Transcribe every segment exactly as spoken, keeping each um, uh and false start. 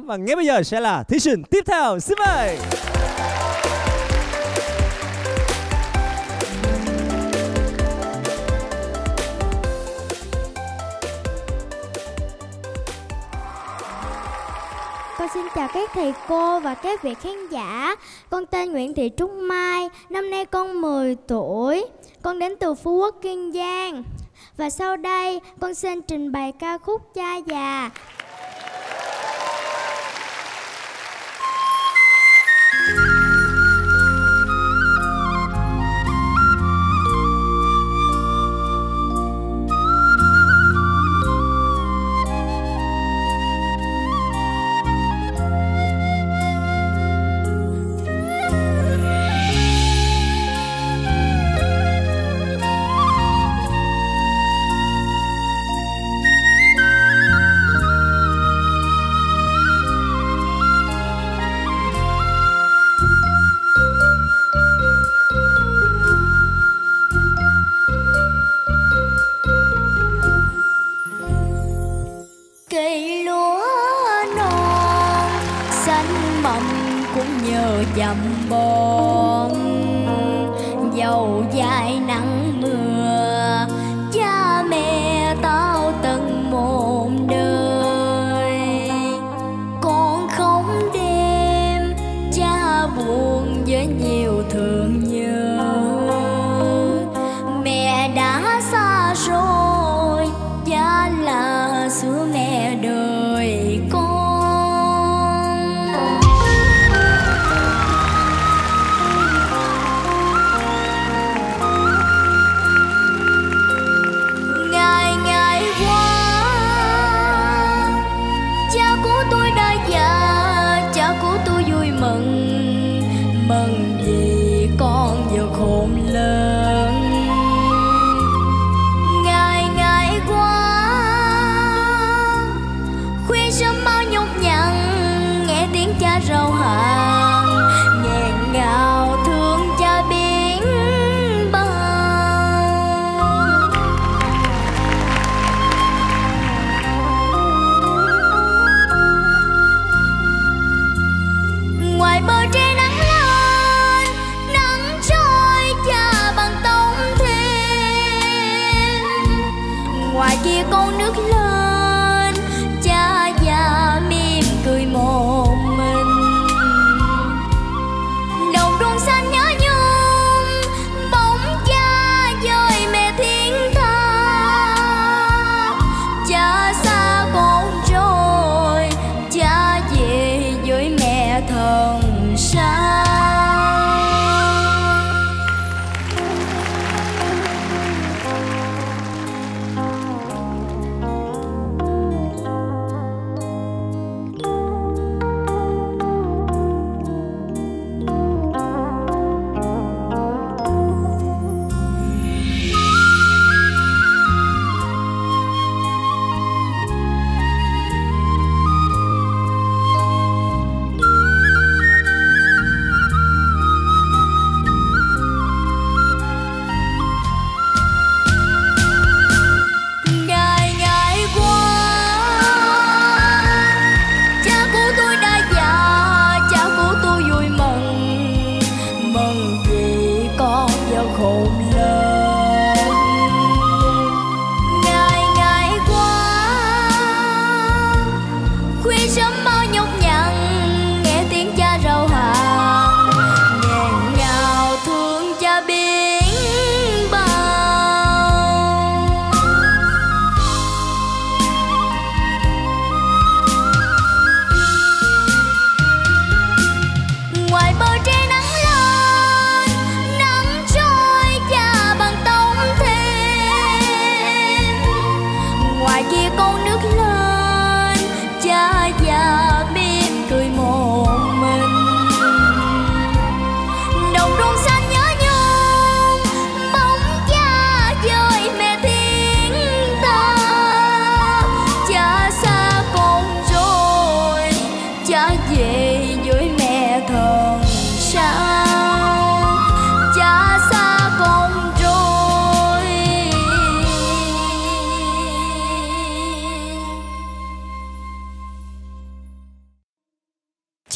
Và ngay bây giờ sẽ là thí sinh tiếp theo, xin mời. Con xin chào các thầy cô và các vị khán giả. Con tên Nguyễn Thị Trúc Mai, năm nay con mười tuổi. Con đến từ Phú Quốc, Kiên Giang. Và sau đây con xin trình bày ca khúc Cha Già.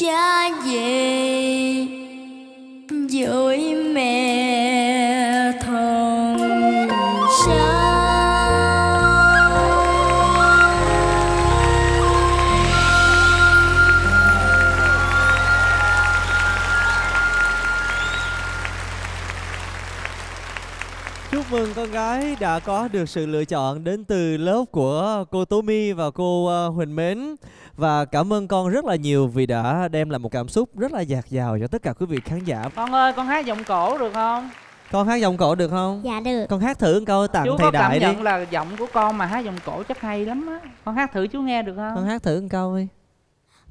Cha về dối mẹ thòn xa. Chúc mừng con gái đã có được sự lựa chọn đến từ lớp của cô Tố My và cô Huỳnh Mến. Và cảm ơn con rất là nhiều vì đã đem lại một cảm xúc rất là dạt dào cho tất cả quý vị khán giả. Con ơi, con hát giọng cổ được không? Con hát giọng cổ được không? Dạ được. Con hát thử câu tặng thầy đại đi. Chú có cảm nhận là giọng của con mà hát giọng cổ chắc hay lắm á. Con hát thử chú nghe được không? Con hát thử câu đi.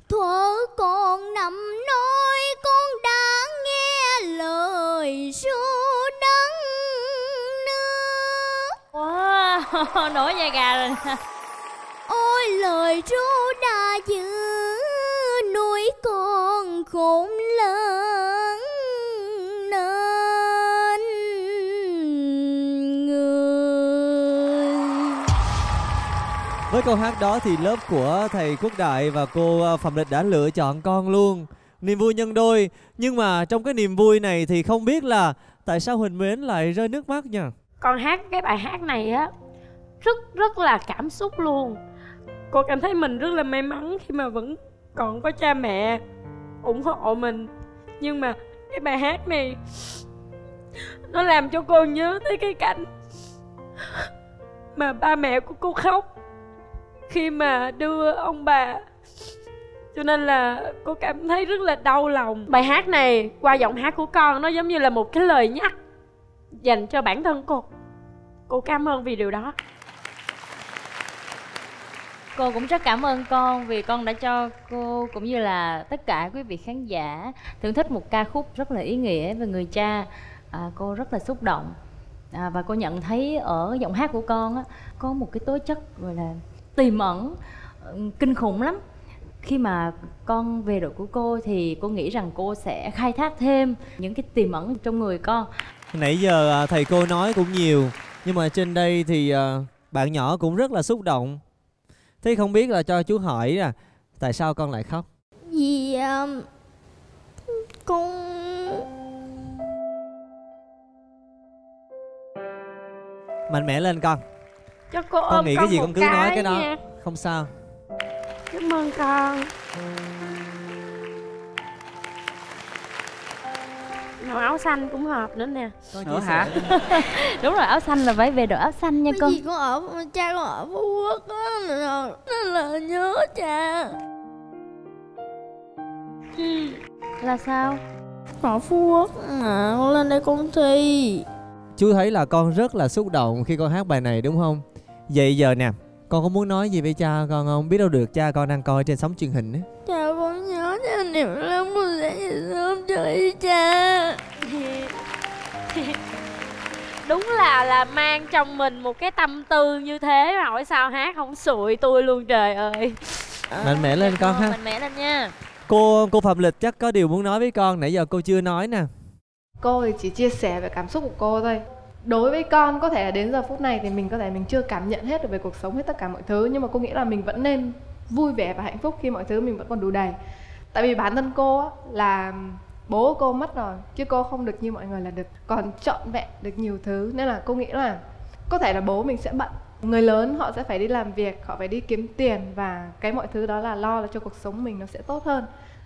Thuở con nằm nói con đã nghe lời ru đắng nước. Wow, nổi da gà rồi. Ôi lời ru đã giữ nuôi con khốn lớn nên người. Với câu hát đó thì lớp của thầy Quốc Đại và cô Phạm Lịch đã lựa chọn con luôn. Niềm vui nhân đôi. Nhưng mà trong cái niềm vui này thì không biết là tại sao Huỳnh Mến lại rơi nước mắt nha. Con hát cái bài hát này á rất rất là cảm xúc luôn. Cô cảm thấy mình rất là may mắn khi mà vẫn còn có cha mẹ ủng hộ mình. Nhưng mà cái bài hát này nó làm cho cô nhớ tới cái cảnh mà ba mẹ của cô khóc khi mà đưa ông bà. Cho nên là cô cảm thấy rất là đau lòng. Bài hát này qua giọng hát của con nó giống như là một cái lời nhắc dành cho bản thân cô. Cô cảm ơn vì điều đó. Cô cũng rất cảm ơn con vì con đã cho cô cũng như là tất cả quý vị khán giả thưởng thức một ca khúc rất là ý nghĩa về người cha. À, cô rất là xúc động. À, và cô nhận thấy ở giọng hát của con á, có một cái tố chất gọi là tiềm ẩn, kinh khủng lắm. Khi mà con về đội của cô thì cô nghĩ rằng cô sẽ khai thác thêm những cái tiềm ẩn trong người con. Nãy giờ thầy cô nói cũng nhiều, nhưng mà trên đây thì bạn nhỏ cũng rất là xúc động. Thế không biết là cho chú hỏi là tại sao con lại khóc? Vì um, con mạnh mẽ lên con. Cho cô ôm con nghĩ con cái gì con cứ cái nói cái đó nha. Không sao. Cảm ơn con. Màu áo xanh cũng hợp nữa nè. Ủa hả? Đúng rồi, áo xanh là phải về đội áo xanh nha. Cái con gì con ở, cha con ở Phú Quốc á, nên là nhớ cha. Là sao? Ở Phú Quốc mà, con lên đây con thi. Chú thấy là con rất là xúc động khi con hát bài này đúng không? Vậy giờ nè, con có muốn nói gì với cha con không? Biết đâu được cha con đang coi trên sóng truyền hình á. Cha con nhớ cha niệm lắm, con sẽ về sớm chơi cha. Đúng là là mang trong mình một cái tâm tư như thế mà hỏi sao hát không sụi tôi luôn trời ơi. À, mạnh mẽ lên con, con ha. Mạnh mẽ lên nha. Cô cô Phạm Lịch chắc có điều muốn nói với con nãy giờ cô chưa nói nè. Cô chỉ chia sẻ về cảm xúc của cô thôi. Đối với con có thể là đến giờ phút này thì mình có thể mình chưa cảm nhận hết được về cuộc sống hết tất cả mọi thứ. Nhưng mà cô nghĩ là mình vẫn nên vui vẻ và hạnh phúc khi mọi thứ mình vẫn còn đủ đầy. Tại vì bản thân cô á, là bố cô mất rồi, chứ cô không được như mọi người là được còn trọn vẹn được nhiều thứ. Nên là cô nghĩ là có thể là bố mình sẽ bận. Người lớn họ sẽ phải đi làm việc, họ phải đi kiếm tiền. Và cái mọi thứ đó là lo là cho cuộc sống mình nó sẽ tốt hơn.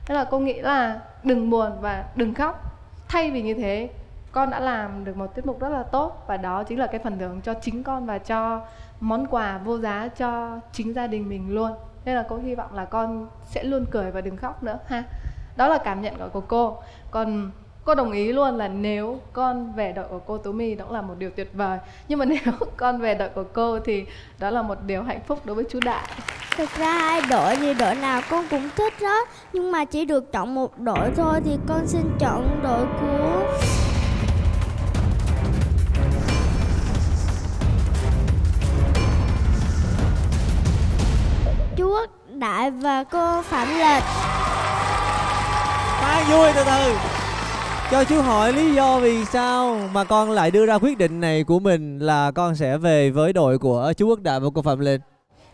Nên là cô nghĩ là đừng buồn và đừng khóc. Thay vì như thế, con đã làm được một tiết mục rất là tốt. Và đó chính là cái phần thưởng cho chính con và cho món quà vô giá cho chính gia đình mình luôn. Nên là cô hy vọng là con sẽ luôn cười và đừng khóc nữa ha. Đó là cảm nhận của cô. Còn cô đồng ý luôn là nếu con về đội của cô Tú My đó là một điều tuyệt vời. Nhưng mà nếu con về đội của cô thì đó là một điều hạnh phúc đối với chú Đại. Thực ra hai đội thì đội nào con cũng thích đó. Nhưng mà chỉ được chọn một đội thôi thì con xin chọn đội của... Chú Quốc Đại và cô Phạm Lịch. Quá vui, từ từ. Cho chú hỏi lý do vì sao mà con lại đưa ra quyết định này của mình là con sẽ về với đội của chú Quốc Đại và cô Phạm Lịch.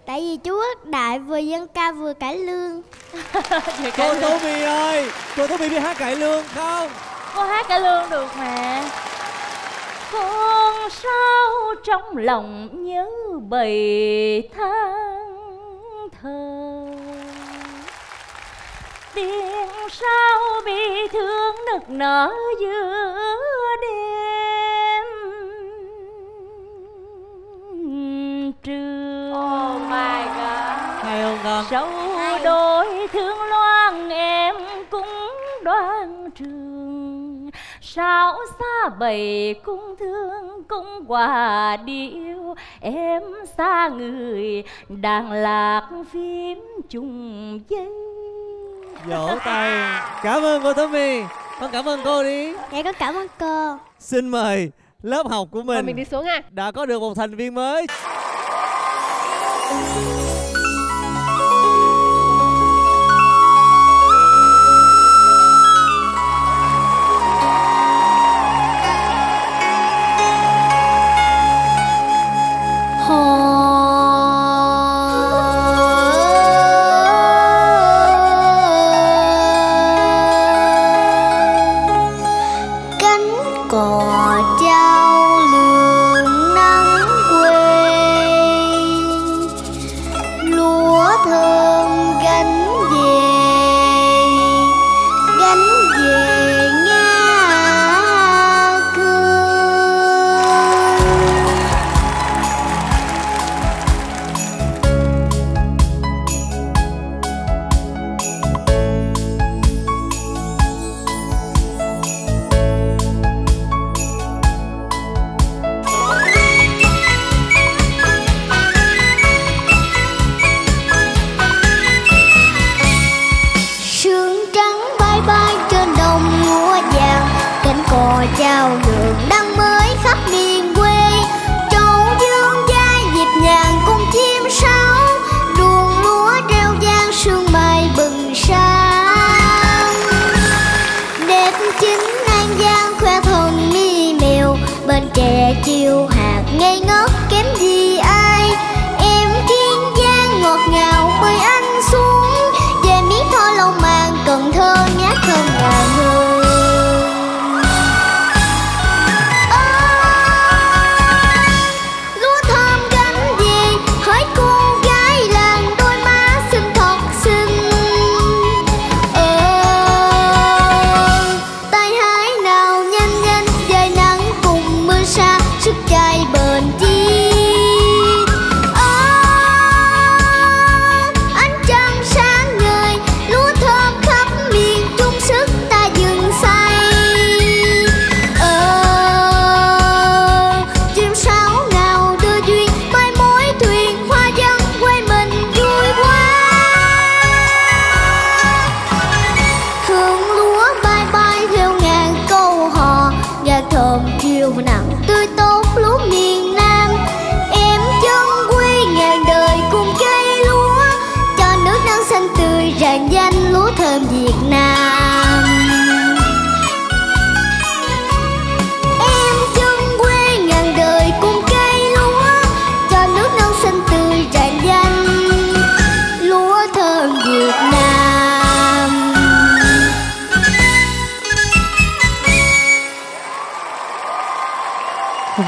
Tại vì chú Quốc Đại vừa dân ca vừa cải lương. Cô Tố My ơi, cô Tố My biết hát cải lương không? Cô hát cải lương được mẹ. Con sao trong lòng nhớ bầy tháng thơ, tiếng sao bi thương nức nở giữa đêm trưa. Oh my God, hay không con? Sâu đôi thương loan em cũng đoan trường, sao xa bầy cung thương cũng quà điêu, em xa người đàn lạc phím chung dây. Vỗ tay. Cảm ơn cô Tố My. Con cảm ơn cô đi. Dạ con cảm ơn cô. Xin mời lớp học của mình. Rồi mình đi xuống ha. Đã có được một thành viên mới.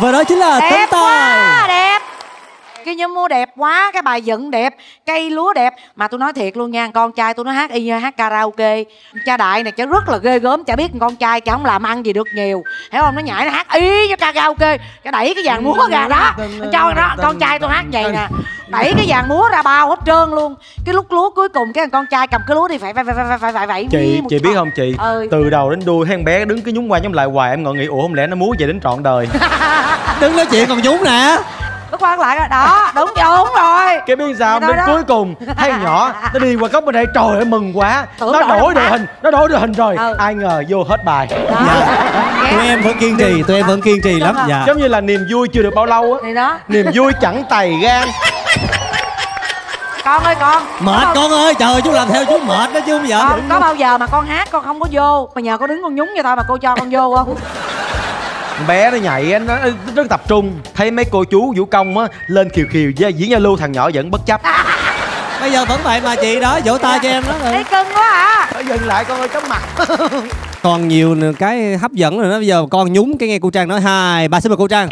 Và đó chính là tấm tài. Đẹp, cái nhóm múa đẹp quá, cái bài dựng đẹp, cây lúa đẹp. Mà tôi nói thiệt luôn nha, con trai tôi nó hát y như hát karaoke. Cha Đại này chả rất là ghê gớm, chả biết con trai chả không làm ăn gì được nhiều, hiểu không? Nó nhảy nó hát y như karaoke, chả đẩy cái dàn múa ra đó cho nó. Con trai tôi hát vậy nè, đẩy cái dàn múa ra bao hết trơn luôn. Cái lúc lúa cuối cùng cái thằng con trai cầm cái lúa đi phải phải phải phải phải phải vậy. Chị chị biết không chị, từ đầu đến đuôi thằng bé đứng cứ nhúng qua nhúng lại hoài, em ngồi nghĩ ủa không lẽ nó múa về đến trọn đời. Đứng nói chuyện còn nhúng nè. Nó quăng lại rồi đó, đúng đúng rồi. Cái biết sao đến cuối cùng thấy nhỏ nó đi qua góc bên đây, trời ơi mừng quá, nó đổi đội hình, nó đổi đội hình rồi. Ai ngờ vô hết bài. Tụi em vẫn kiên trì, tụi em vẫn kiên trì lắm. Giống như là niềm vui chưa được bao lâu á, niềm vui chẳng tày gan. Con ơi con mệt con ơi, trời chú làm theo chú mệt đó chứ không vậy. Có bao giờ mà con hát con không có vô mà nhờ con đứng con nhúng vậy thôi mà cô cho con vô không? bé nó nhảy á, nó rất tập trung. Thấy mấy cô chú vũ công á lên khiều khiều diễn giao lưu, thằng nhỏ vẫn bất chấp. Bây giờ vẫn vậy mà chị đó, vỗ tay cho em đó rồi. Thấy cưng quá hả? À. Dừng lại con ơi, chóng mặt. Còn nhiều cái hấp dẫn rồi đó. Bây giờ con nhúng cái nghe cô Trang nói hai ba xin mời cô Trang.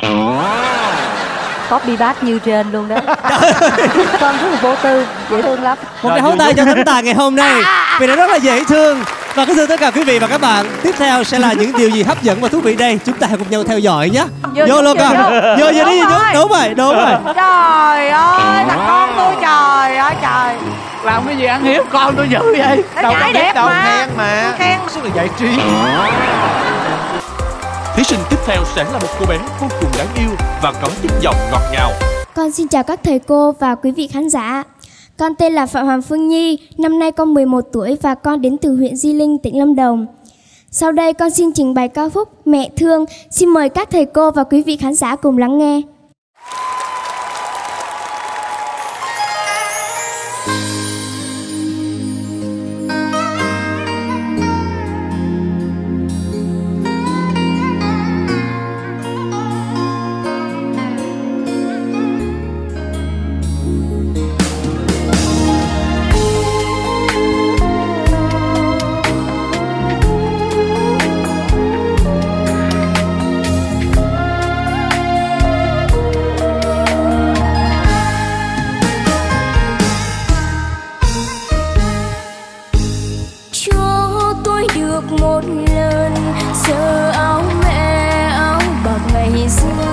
Copy paste như trên luôn đó. Con rất là vô tư, dễ thương lắm. Một cái hấu tay cho thính tài ngày hôm nay vì nó rất là dễ thương. Và kính thưa tất cả quý vị và các bạn, tiếp theo sẽ là những điều gì hấp dẫn và thú vị đây? Chúng ta hãy cùng nhau theo dõi nhé. Vô luôn con. Vô vô đi, vô. Đúng rồi, đúng rồi. Trời ơi, thằng con tôi trời ơi trời. Làm cái gì ăn hiếp con tôi dữ vậy? Đâu có biết đâu, khen mà. Khen suốt là giải trí. Thí sinh tiếp theo sẽ là một cô bé vô cùng đáng yêu và có tiếng giọng ngọt ngào. Con xin chào các thầy cô và quý vị khán giả. Con tên là Phạm Hoàng Phương Nhi, năm nay con mười một tuổi và con đến từ huyện Di Linh, tỉnh Lâm Đồng. Sau đây con xin trình bày ca khúc Mẹ Thương. Xin mời các thầy cô và quý vị khán giả cùng lắng nghe. Hãy subscribe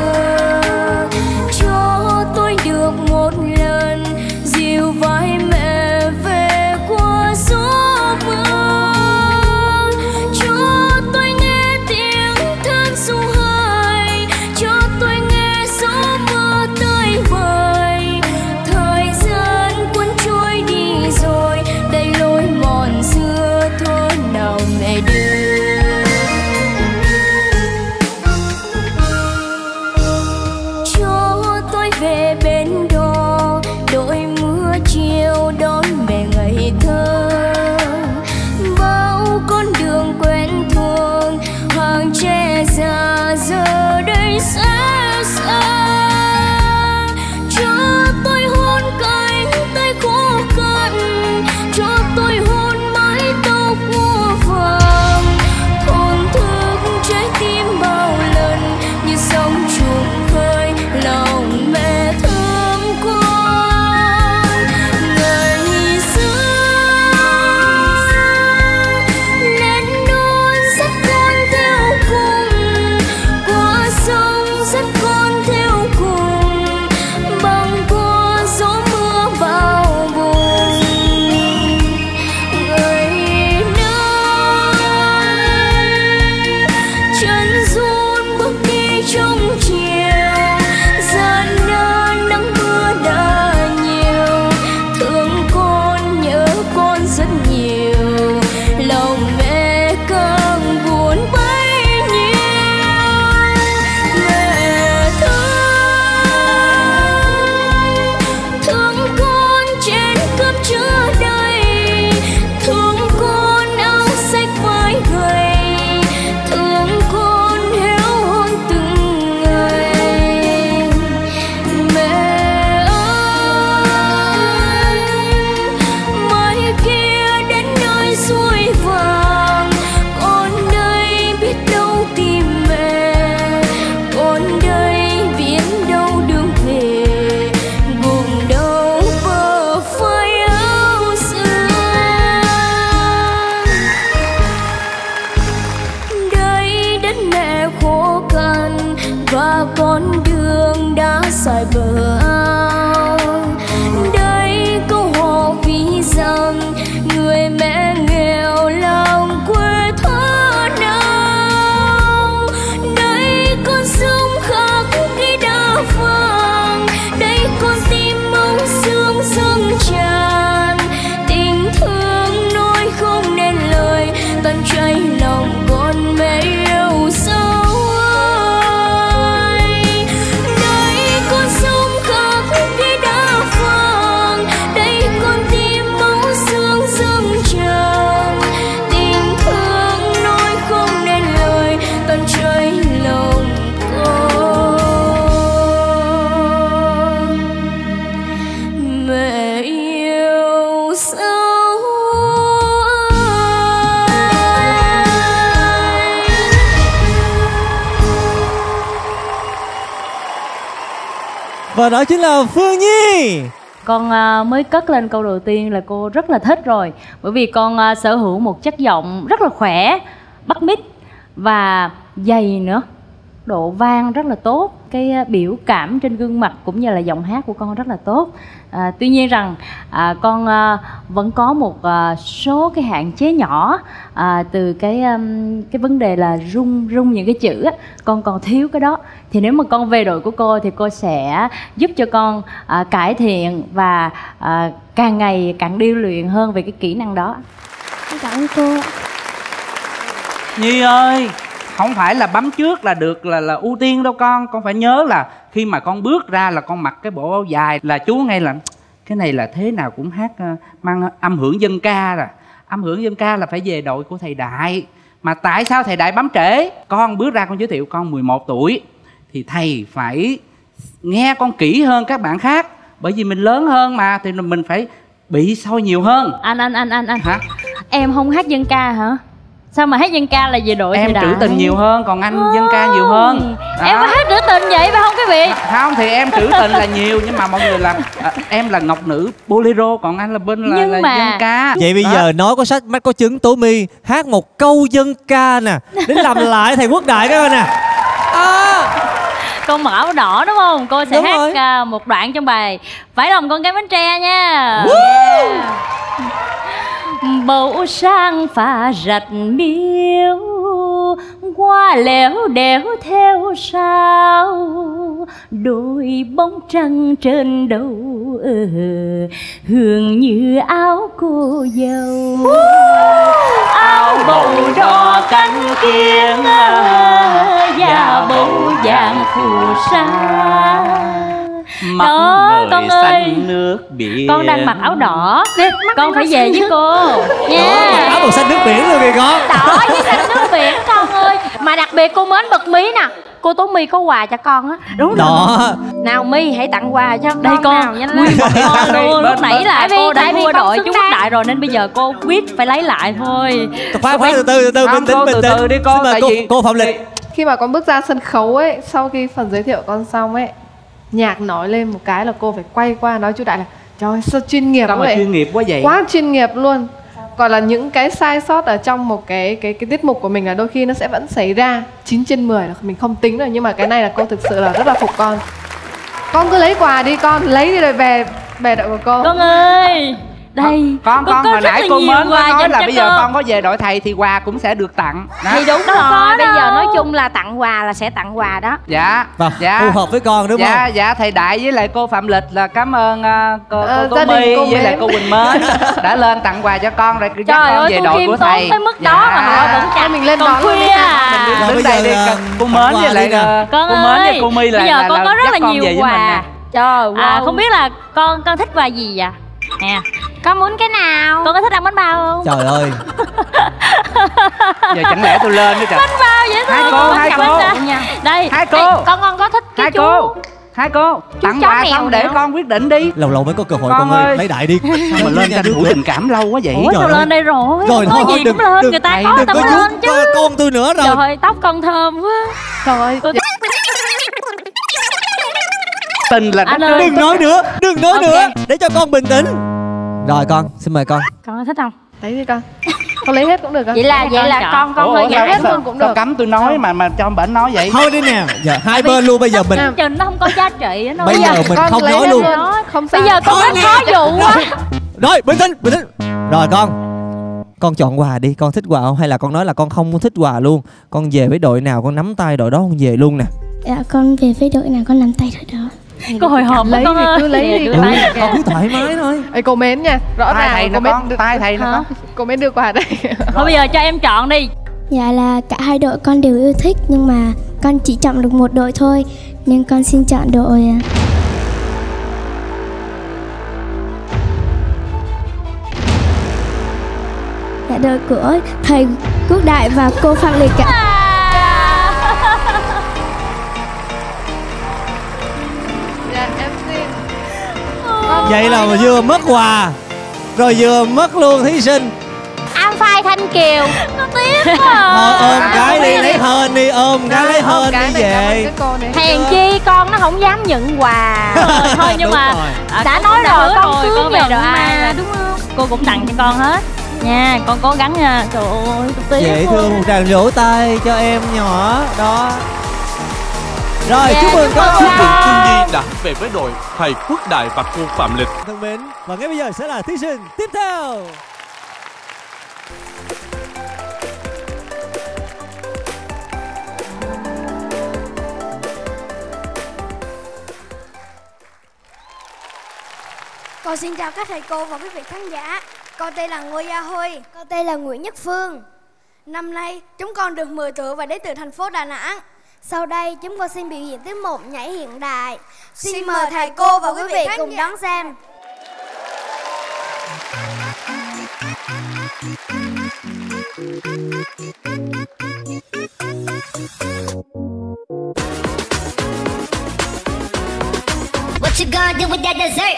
Và đó chính là Phương Nhi. Con mới cất lên câu đầu tiên là cô rất là thích rồi. Bởi vì con sở hữu một chất giọng rất là khỏe, bắt mic và dày nữa, độ vang rất là tốt, cái biểu cảm trên gương mặt cũng như là giọng hát của con rất là tốt. À, tuy nhiên rằng à, con à, vẫn có một à, số cái hạn chế nhỏ à, từ cái um, cái vấn đề là rung rung những cái chữ á, con còn thiếu cái đó. Thì nếu mà con về đội của cô thì cô sẽ giúp cho con à, cải thiện và à, càng ngày càng điêu luyện hơn về cái kỹ năng đó. Cảm ơn cô. Nhi ơi, không phải là bấm trước là được là là ưu tiên đâu con. Con phải nhớ là khi mà con bước ra là con mặc cái bộ áo dài là chú ngay là cái này là thế nào cũng hát mang âm hưởng dân ca rồi. Âm hưởng dân ca là phải về đội của thầy Đại. Mà tại sao thầy Đại bấm trễ? Con bước ra con giới thiệu con mười một tuổi thì thầy phải nghe con kỹ hơn các bạn khác. Bởi vì mình lớn hơn mà thì mình phải bị soi nhiều hơn. Anh anh anh anh anh. Hả? Em không hát dân ca hả? Sao mà hát dân ca là về đội em trữ tình nhiều hơn, còn anh oh, dân ca nhiều hơn đó. Em có hát trữ tình vậy phải không quý vị? Không thì em trữ tình là nhiều, nhưng mà mọi người là à, em là ngọc nữ bolero, còn anh là bên là, nhưng là mà... dân ca. Vậy bây đó. Giờ nói có sách mắt có chứng, Tố My hát một câu dân ca nè đến làm lại thầy Quốc Đại các con nè. À, con mở áo đỏ đúng không? Cô sẽ đúng hát rồi. Một đoạn trong bài Phải Lòng Con Gái Bánh Tre nha. Bầu sang phà rạch miêu, qua lẻo đẻo theo sao, đôi bóng trăng trên đầu ừ, hương như áo cô dâu. Áo bầu đỏ cánh kiên, da bầu vàng phù sa. Mặt đó con ơi, nước biển. Con đang mặc áo đỏ, con phải về với cô nha. Mặc áo màu xanh nước biển luôn kìa con. Đỏ với xanh nước biển con ơi. Mà đặc biệt cô Mến bật mí nè, cô Tố My có quà cho con á. Đúng đó. Nào My hãy tặng quà cho đây con, con nào nhanh lên. Con luôn, lúc nãy là cô đã thua đội chú Quốc Đại rồi nên bây giờ cô quyết phải lấy lại thôi. Khoan khoan, từ từ từ từ bình tĩnh bình tĩnh đi con. Tại vì cô Phạm Lịch khi mà con bước ra sân khấu ấy, sau khi phần giới thiệu con xong ấy, nhạc nói lên một cái là cô phải quay qua nói chú Đại là trời ơi sao chuyên nghiệp quá vậy, chuyên nghiệp quá vậy, quá chuyên nghiệp luôn. Còn là những cái sai sót ở trong một cái cái cái tiết mục của mình là đôi khi nó sẽ vẫn xảy ra, chín trên mười là mình không tính rồi, nhưng mà cái này là cô thực sự là rất là phục con. Con cứ lấy quà đi con, lấy đi rồi về về đội của cô. Con ơi, đây con con hồi nãy cô Mến có nói là bây giờ con có về đội thầy thì quà cũng sẽ được tặng thì đúng rồi. Bây giờ nói chung là tặng quà là sẽ tặng quà đó. Dạ dạ, phù hợp với con đúng không? Dạ dạ, thầy Đại với lại cô Phạm Lịch là cảm ơn cô Tố My với lại cô Huỳnh Mến đã lên tặng quà cho con rồi, cứ dắt con về đội của thầy tới mức đó mà họ vẫn cho mình lên đón luôn. Đứng đây đi cô Mến với lại cô Mến với cô My là bây giờ con có rất là nhiều quà. Trời ơi, không biết là con con thích quà gì vậy nè? Con muốn cái nào? Con có thích ăn bánh bao không? Trời ơi. Giờ chẳng lẽ tôi lên nữa trời. Bánh bao dễ thương. Hai cô, hai cô. Đây, hai cô. Đây, con con có thích cái hai chú. Cô. Hai cô, chú tặng quà xong để không? Con quyết định đi. Lâu lâu mới có cơ hội con, con ơi. ơi. Lấy Đại đi. Mà lên tranh thủ tình cảm lâu quá vậy. Ủa trời, lên đây rồi. Rồi thôi gì đừng, cũng lên, đừng, người ta có tao lên chứ. Con, con tôi nữa rồi. Trời ơi, tóc con thơm quá. Trời ơi. Tình là đừng nói nữa, đừng nói nữa. Để cho con bình tĩnh. Rồi con, xin mời con. Con thích không? Lấy đi con. Con lấy hết cũng được con. Vậy là vậy con là chọn. Con con hơi hết luôn cũng được. Con cấm tôi nói mà mà cho bển nói vậy. Thôi đi nè. Giờ hai bên luôn bây giờ mình. Chừng nó không có giá trị nữa. Bây giờ mình không nói luôn. Không sao. Bây giờ con rất khó dụ quá. Rồi, bình tĩnh, bình tĩnh. Rồi con. Con chọn quà đi, con thích quà không hay là con nói là con không thích quà luôn. Con về với đội nào con nắm tay đội đó con về luôn nè. Dạ con về với đội nào con nắm tay đội đó. Cô hồi hộp lấy con thì cứ lấy đi, con cứ thoải mái thôi. Ê, cô Mến nha, rõ ràng cô Mến đưa tay thầy nó. Cô Mến đưa quà đây. Thôi bây giờ cho em chọn đi. Dạ là cả hai đội con đều yêu thích nhưng mà con chỉ chọn được một đội thôi nên con xin chọn đội dạ đội của thầy Quốc Đại và cô Phạm Lịch ạ. Vậy là vừa mất quà rồi vừa mất luôn thí sinh. Anh vai Thanh Kiều. Nó tiếc quá à. Ờ, ôm à, cái đi, lấy hên đi, ôm cái lấy hên đi về. Hèn chi con nó không dám nhận quà. Thôi, thôi nhưng mà đã nói rồi, con cưới về rồi mà, đúng không? Cô cũng tặng cho con hết nha, con cố gắng nha. Trời ơi, tiếc. Dễ thương, một tràng vỗ tay cho em nhỏ đó. Rồi, yeah, chúc mừng các bạn. Phương Nhi đã về với đội thầy Quốc Đại và cô Phạm Lịch. Thân mến, và ngay bây giờ sẽ là thí sinh tiếp theo. Con xin chào các thầy cô và quý vị khán giả. Con tên là Ngô Gia Hôi. Con tên là Nguyễn Nhất Phương. Năm nay, chúng con được mười tuổi và đến từ thành phố Đà Nẵng. Sau đây chúng con xin biểu diễn tiết mục nhảy hiện đại. Xin, xin mời thầy cô và quý vị cùng đón xem. What you gonna do with that dessert?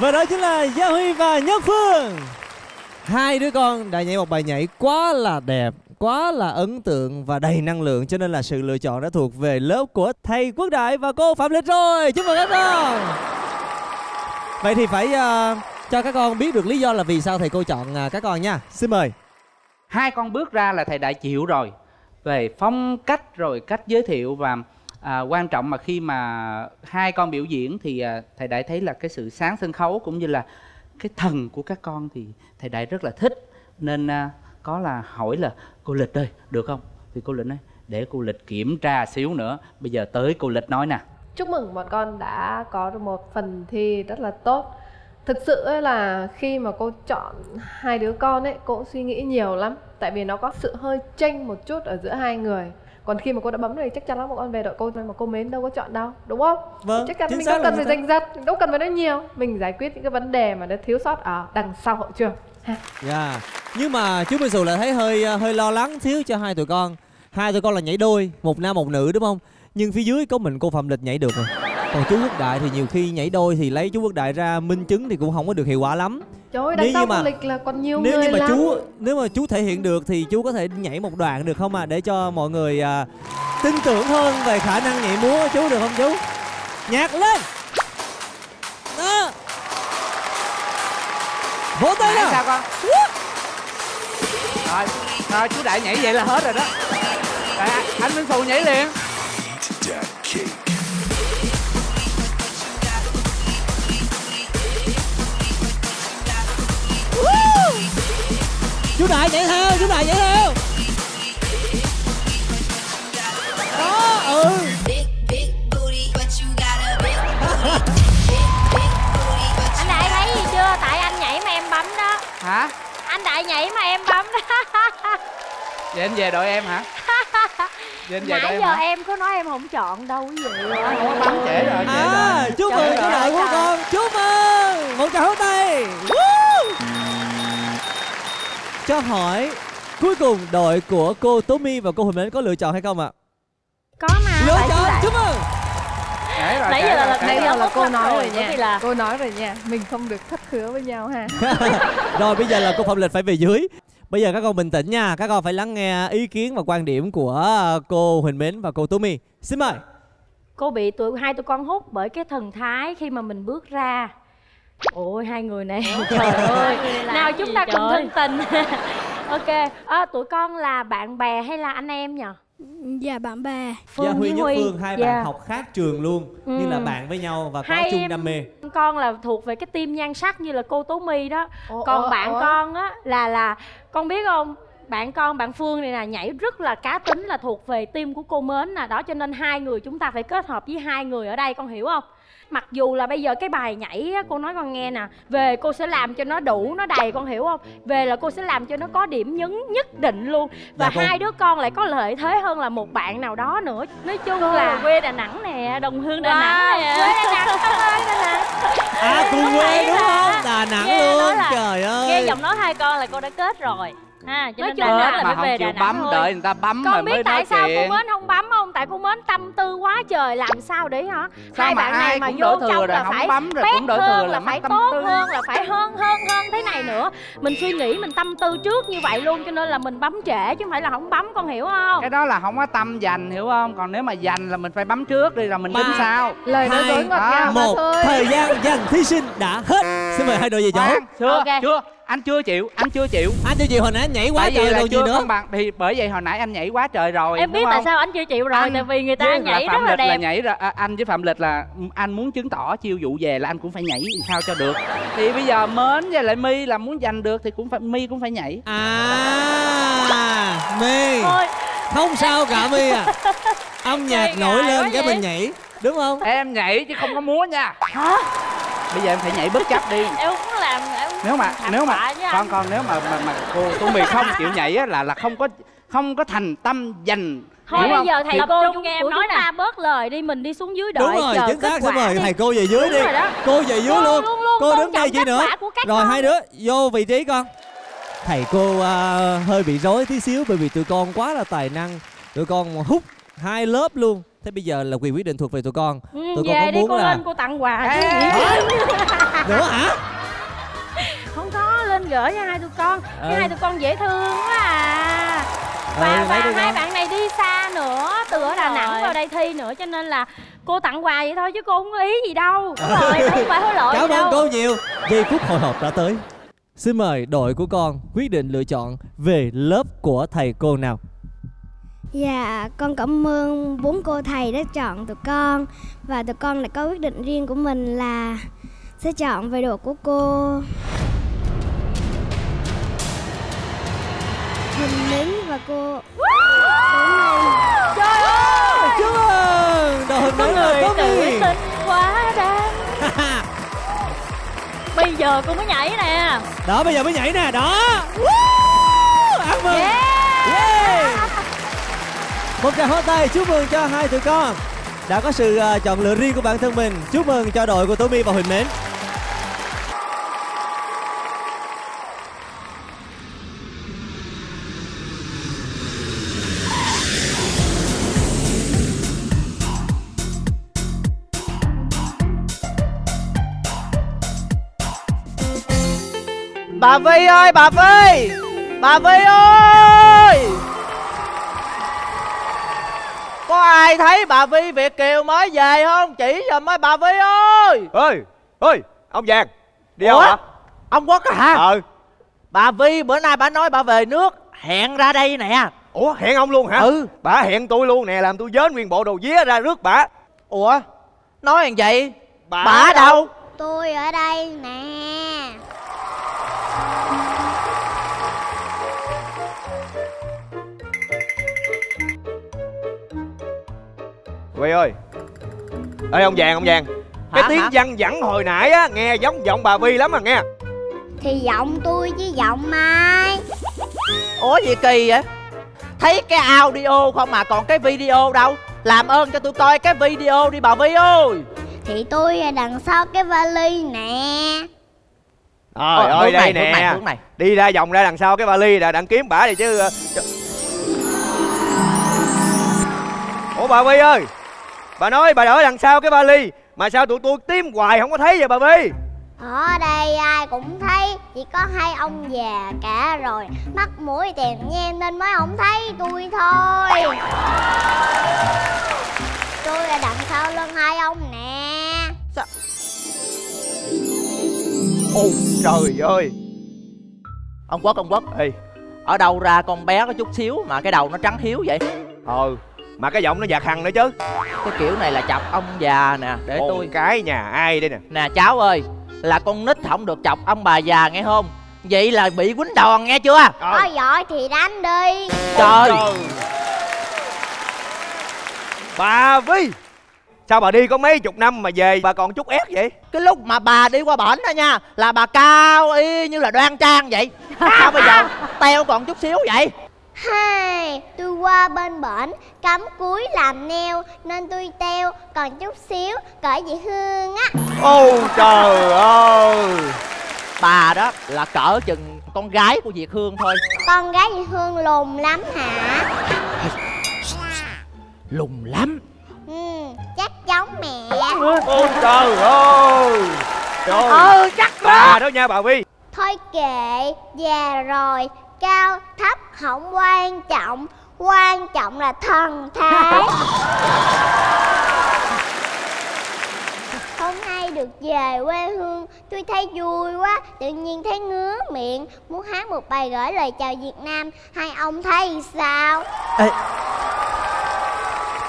Và đó chính là Gia Huy và Nhất Phương. Hai đứa con đã nhảy một bài nhảy quá là đẹp, quá là ấn tượng và đầy năng lượng. Cho nên là sự lựa chọn đã thuộc về lớp của thầy Quốc Đại và cô Phạm Lịch rồi. Chúc mừng các con. Vậy thì phải uh, cho các con biết được lý do là vì sao thầy cô chọn uh, các con nha. Xin mời. Hai con bước ra là thầy đã chịu rồi. Về phong cách rồi cách giới thiệu và... À, quan trọng mà khi mà hai con biểu diễn thì à, thầy Đại thấy là cái sự sáng sân khấu cũng như là cái thần của các con thì thầy Đại rất là thích. Nên à, có là hỏi là cô Lịch ơi được không? Thì cô Lịch nói để cô Lịch kiểm tra xíu nữa. Bây giờ tới cô Lịch nói nè. Chúc mừng bọn con đã có được một phần thi rất là tốt. Thực sự ấy là khi mà cô chọn hai đứa con ấy, cô cũng suy nghĩ nhiều lắm. Tại vì nó có sự hơi chênh một chút ở giữa hai người. Còn khi mà cô đã bấm này chắc chắn là bọn con về đội cô mà cô Mến đâu có chọn đâu, đúng không? Vâng, chắc chắn mình đâu cần phải danh dật, đâu cần phải nói nhiều. Mình giải quyết những cái vấn đề mà nó thiếu sót ở đằng sau hậu trường. Dạ. Nhưng mà chú Minh Dù lại thấy hơi hơi lo lắng thiếu cho hai tụi con. Hai tụi con là nhảy đôi, một nam một nữ đúng không? Nhưng phía dưới có mình cô Phạm Lịch nhảy được rồi. Còn chú Quốc Đại thì nhiều khi nhảy đôi thì lấy chú Quốc Đại ra minh chứng thì cũng không có được hiệu quả lắm. Trời ơi, đằng sau Phạm Lịch là còn nhiều nếu người như mà lắm. Chú, nếu mà chú thể hiện được thì chú có thể nhảy một đoạn được không ạ? À? Để cho mọi người à, tin tưởng hơn về khả năng nhảy múa của chú được không chú? Nhạc lên! Đó! Vỗ tay nào! Sao con? Rồi, rồi, chú Đại nhảy vậy là hết rồi đó. Rồi, anh Minh Phụ nhảy liền. Chú Đại nhảy theo, chú Đại nhảy theo. Đó, ừ. Anh Đại thấy gì chưa? Tại anh nhảy mà em bấm đó. Hả? Anh Đại nhảy mà em bấm đó. Vậy anh về đội em hả? Vậy nãy em giờ hả? Em có nói em không chọn đâu quý vị. Anh không có bấm trễ rồi, trễ à, rồi. Chúc mừng chú Đại của con. Chúc mừng. Một tràng vỗ tay. Cho hỏi cuối cùng đội của cô Tố My và cô Huỳnh Mến có lựa chọn hay không ạ? À? Có mà. Lựa chọn. Chúc mừng. Nãy giờ là nãy giờ là cô nói rồi nha. Là... Cô nói rồi nha. Mình không được thất hứa với nhau ha. Rồi bây giờ là cô Phạm Lịch phải về dưới. Bây giờ các con bình tĩnh nha. Các con phải lắng nghe ý kiến và quan điểm của cô Huỳnh Mến và cô Tố My. Xin mời. Cô bị tụi hai tụi con hút bởi cái thần thái khi mà mình bước ra. Ôi hai người này. Ủa, trời ơi. Nào chúng ta cùng thân tình. Ok à, tụi con là bạn bè hay là anh em nhỉ? Dạ bạn bè. Phương dạ, Huy với Huy Phương, hai dạ. bạn học khác trường luôn ừ. nhưng là bạn với nhau và có hai chung em... đam mê. Con là thuộc về cái team nhan sắc như là cô Tố My đó. Ủa, còn ủa, bạn ủa. con á là là con biết không, bạn con bạn Phương này là nhảy rất là cá tính, là thuộc về team của cô Mến nè đó, cho nên hai người chúng ta phải kết hợp với hai người ở đây, con hiểu không? Mặc dù là bây giờ cái bài nhảy á, cô nói con nghe nè, về cô sẽ làm cho nó đủ, nó đầy, con hiểu không? Về là cô sẽ làm cho nó có điểm nhấn nhất định luôn. Và dạ, hai đứa con lại có lợi thế hơn là một bạn nào đó nữa. Nói chung cô là quê Đà Nẵng nè, đồng hương Đà wow, Nẵng nè. Quê Đà Nẵng, quê Đà Nẵng. À, cùng quê đúng không? Đà Nẵng nghe luôn, là, trời ơi. Nghe giọng nói hai con là cô đã kết rồi. À, cho nên Đà Nẵng là phải về Đà Nẵng thôi. Đợi người ta bấm con biết tại sao chuyện. Cô Mến không bấm không? Tại cô Mến tâm tư quá trời, làm sao để hả? Sao hai mà bạn này mà vô trong là phải bét hơn, là phải tốt hơn, là phải hơn hơn hơn thế này nữa. Mình suy nghĩ, mình tâm tư trước như vậy luôn, cho nên là mình bấm trễ chứ không phải là không bấm, con hiểu không? Cái đó là không có tâm dành, hiểu không? Còn nếu mà dành là mình phải bấm trước đi rồi mình tính sau. Lời nói dối ngọt ngào mà thôi. Thời gian dành thí sinh đã hết. Xin mời hai đội về chỗ. Chưa, chưa. Anh chưa chịu, anh chưa chịu. Anh chưa chịu hồi nãy anh nhảy quá tại trời rồi gì nữa. Bằng, thì bởi vậy hồi nãy anh nhảy quá trời rồi. Em biết không? Tại sao anh chưa chịu rồi, anh, tại vì người ta nhảy rất là đẹp. Là nhảy ra, à, anh với Phạm Lịch là anh muốn chứng tỏ chiêu dụ về là anh cũng phải nhảy sao cho được. Thì bây giờ Mến với lại My là muốn giành được thì cũng phải My cũng phải nhảy. À, My. Thôi. Không sao cả My à. Âm nhạc nổi lên cái vậy? Mình nhảy, đúng không? Em nhảy chứ không có múa nha. Hả? Bây giờ em phải nhảy bất chấp đi. Em cũng làm nếu mà nếu mà con con nếu mà mà, mà cô Tố My không chịu nhảy á là là không có không có thành tâm dành. Thôi bây giờ thầy cô nghe em nói là bớt lời đi, mình đi xuống dưới đợi. Đúng rồi, chính xác. Xin mời thầy cô về dưới đi, cô về dưới luôn, cô đứng đây chi nữa. Rồi hai đứa vô vị trí con. Thầy cô hơi bị rối tí xíu bởi vì tụi con quá là tài năng, tụi con hút hai lớp luôn. Thế bây giờ là quyền quyết định thuộc về tụi con. Tụi con có muốn là cô tặng quà nữa hả? Không có, lên gửi cho hai tụi con. Cái hai tụi con dễ thương quá à. Và, và hai bạn này đi xa nữa, từ ở Đà Nẵng vào đây thi nữa, cho nên là cô tặng quà vậy thôi chứ cô không có ý gì đâu. Rồi, không phải hối lỗi đâu. Cảm ơn cô nhiều. Giây phút hồi hộp đã tới. Xin mời đội của con quyết định lựa chọn về lớp của thầy cô nào. Dạ, con cảm ơn bốn cô thầy đã chọn tụi con. Và tụi con đã có quyết định riêng của mình là sẽ chọn về đội của cô Huỳnh Mến và cô. Trời ơi, chúc mừng đội Huỳnh Mến và cô Mỹ. Quá đáng. Bây giờ cô mới nhảy nè. Đó, bây giờ mới nhảy nè, đó. Ăn mừng. Yeah. Yeah. Một tràng hô tay chúc mừng cho hai tụi con đã có sự chọn lựa riêng của bản thân mình. Chúc mừng cho đội của Tố My và Huỳnh Mến. Bà Vy ơi, bà Vy, bà Vy ơi, có ai thấy bà Vy Việt Kiều mới về không? Chỉ giùm ơi bà Vy ơi. Ơi, ơi, ông Giang đi đâu hả? Ông Quốc hả? Ừ. Bà Vy bữa nay bà nói bà về nước, hẹn ra đây nè. Ủa, hẹn ông luôn hả? Ừ. Bà hẹn tôi luôn nè, làm tôi vớt nguyên bộ đồ vía ra rước bà. Ủa, nói làm vậy bà, bà ở đâu? đâu? Tôi ở đây nè. Vy ơi. Ê ông Vàng, ông Vàng hả, cái tiếng hả? Văng vẳng hồi nãy á, nghe giống giọng bà Vy lắm à nghe. Thì giọng tôi với giọng Mai. Ủa gì kỳ vậy? Thấy cái audio không mà còn cái video đâu? Làm ơn cho tôi coi cái video đi bà Vy ơi. Thì tôi đằng sau cái vali nè. Trời ơi, đây này, nè này, này. Đi ra vòng ra đằng sau cái vali là đặng kiếm bả đi chứ. Ủa bà Vy ơi, bà nói bà ở đằng sau cái vali mà sao tụi tôi tím hoài không có thấy vậy bà Vy? Ở đây ai cũng thấy, chỉ có hai ông già cả rồi, mắt mũi tèm nhem nên mới không thấy tôi thôi. Tôi là đằng sau lưng hai ông nè. Sao? Ôi trời ơi. Ông Quốc, ông Quốc. Ê, ở đâu ra con bé có chút xíu mà cái đầu nó trắng hiếu vậy? Ừ, mà cái giọng nó già khăn nữa chứ. Cái kiểu này là chọc ông già nè. Để Ôi, tôi cái nhà ai đây nè. Nè cháu ơi, là con nít không được chọc ông bà già nghe không? Vậy là bị quýnh đòn nghe chưa? Có giỏi thì đánh đi. Trời, trời. Bà Vy, sao bà đi có mấy chục năm mà về bà còn chút ép vậy? Cái lúc mà bà đi qua bển đó nha, là bà cao y như là Đoan Trang vậy. Sao bây giờ teo còn chút xíu vậy? Hey, tôi qua bên bển cắm cúi làm neo nên tôi teo còn chút xíu cỡ dị Hương á. Ô trời ơi. Bà đó là cỡ chừng con gái của Việt Hương thôi. Con gái Việt Hương lùn lắm hả? Lùn lắm. Ừ, chắc giống mẹ. Ôi trời ơi. Trời ơi, chắc bà đó nha bà Vy. Thôi kệ, già rồi, cao thấp không quan trọng, quan trọng là thần thái. Hôm nay được về quê hương, tôi thấy vui quá, tự nhiên thấy ngứa miệng, muốn hát một bài gửi lời chào Việt Nam. Hai ông thấy sao? Ê,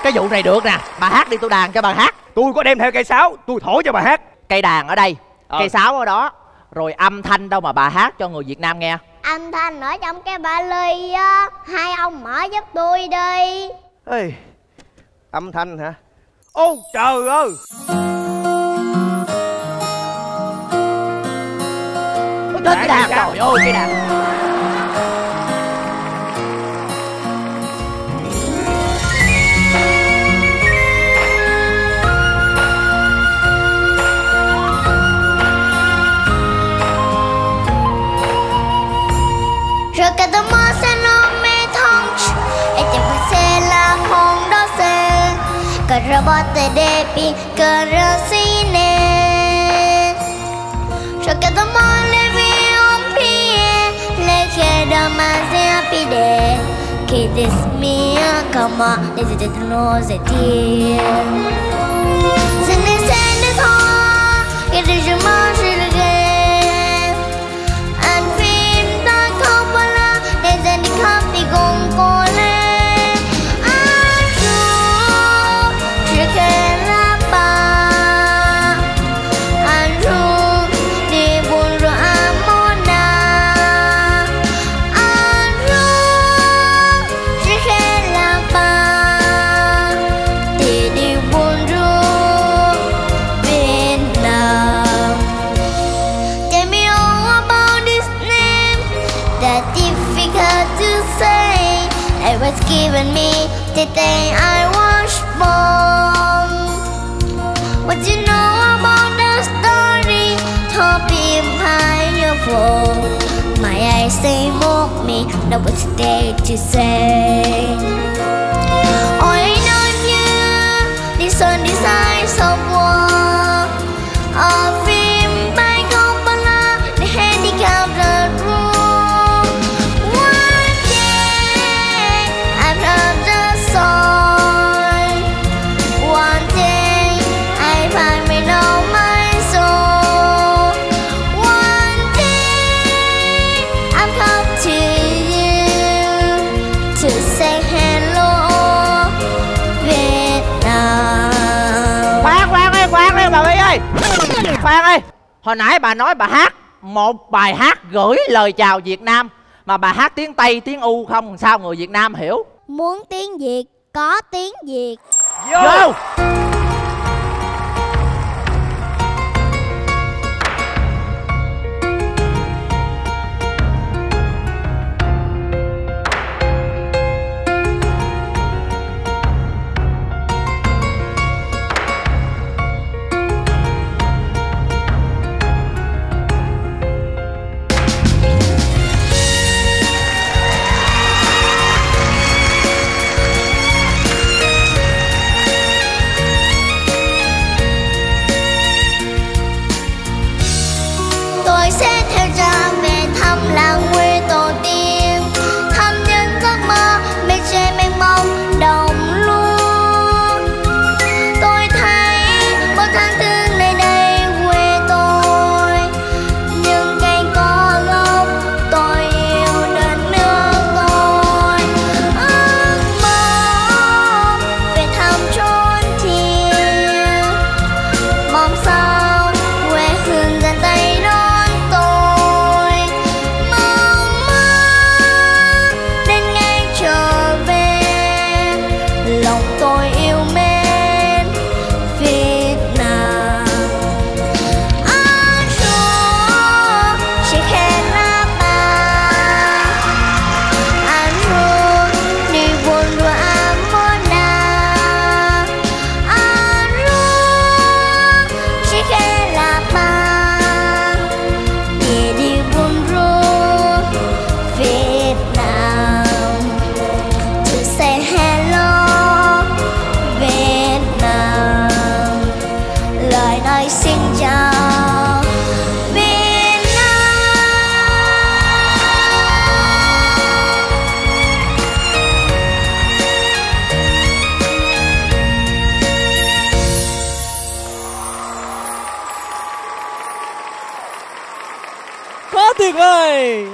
cái vụ này được nè, bà hát đi, tôi đàn cho bà hát. Tôi có đem theo cây sáo, tôi thổi cho bà hát. Cây đàn ở đây, ờ. cây sáo ở đó, rồi âm thanh đâu mà bà hát cho người Việt Nam nghe. Âm thanh ở trong cái ba ly á, hai ông mở giúp tôi đi. Ê, âm thanh hả? Ô trời ơi. Ôi, cái đàn, trời ơi, cái đàn. Rồi bắt để pin cờ rơ xin nè. Cho cái tâm lê vi ông pie, lê khê đa ma dê pi đê. Khi this mia kama, lê dê tê nô dê tê. Xin nê xin nê thô, kê đê dê mơ dê lê ghê. Anh phim ta khóc bà la, lê dê nê khắp tì gông cô lê. Given me the day I was born. What you know about the story? Top in pineapple. My eyes they mock me. Now what's there to say? All I know you, this on the sides of war. A film by Coppola, the handicap. Phan ơi, hồi nãy bà nói bà hát một bài hát gửi lời chào Việt Nam, mà bà hát tiếng Tây, tiếng U không, sao người Việt Nam hiểu? Muốn tiếng Việt, có tiếng Việt. Vô, Vô.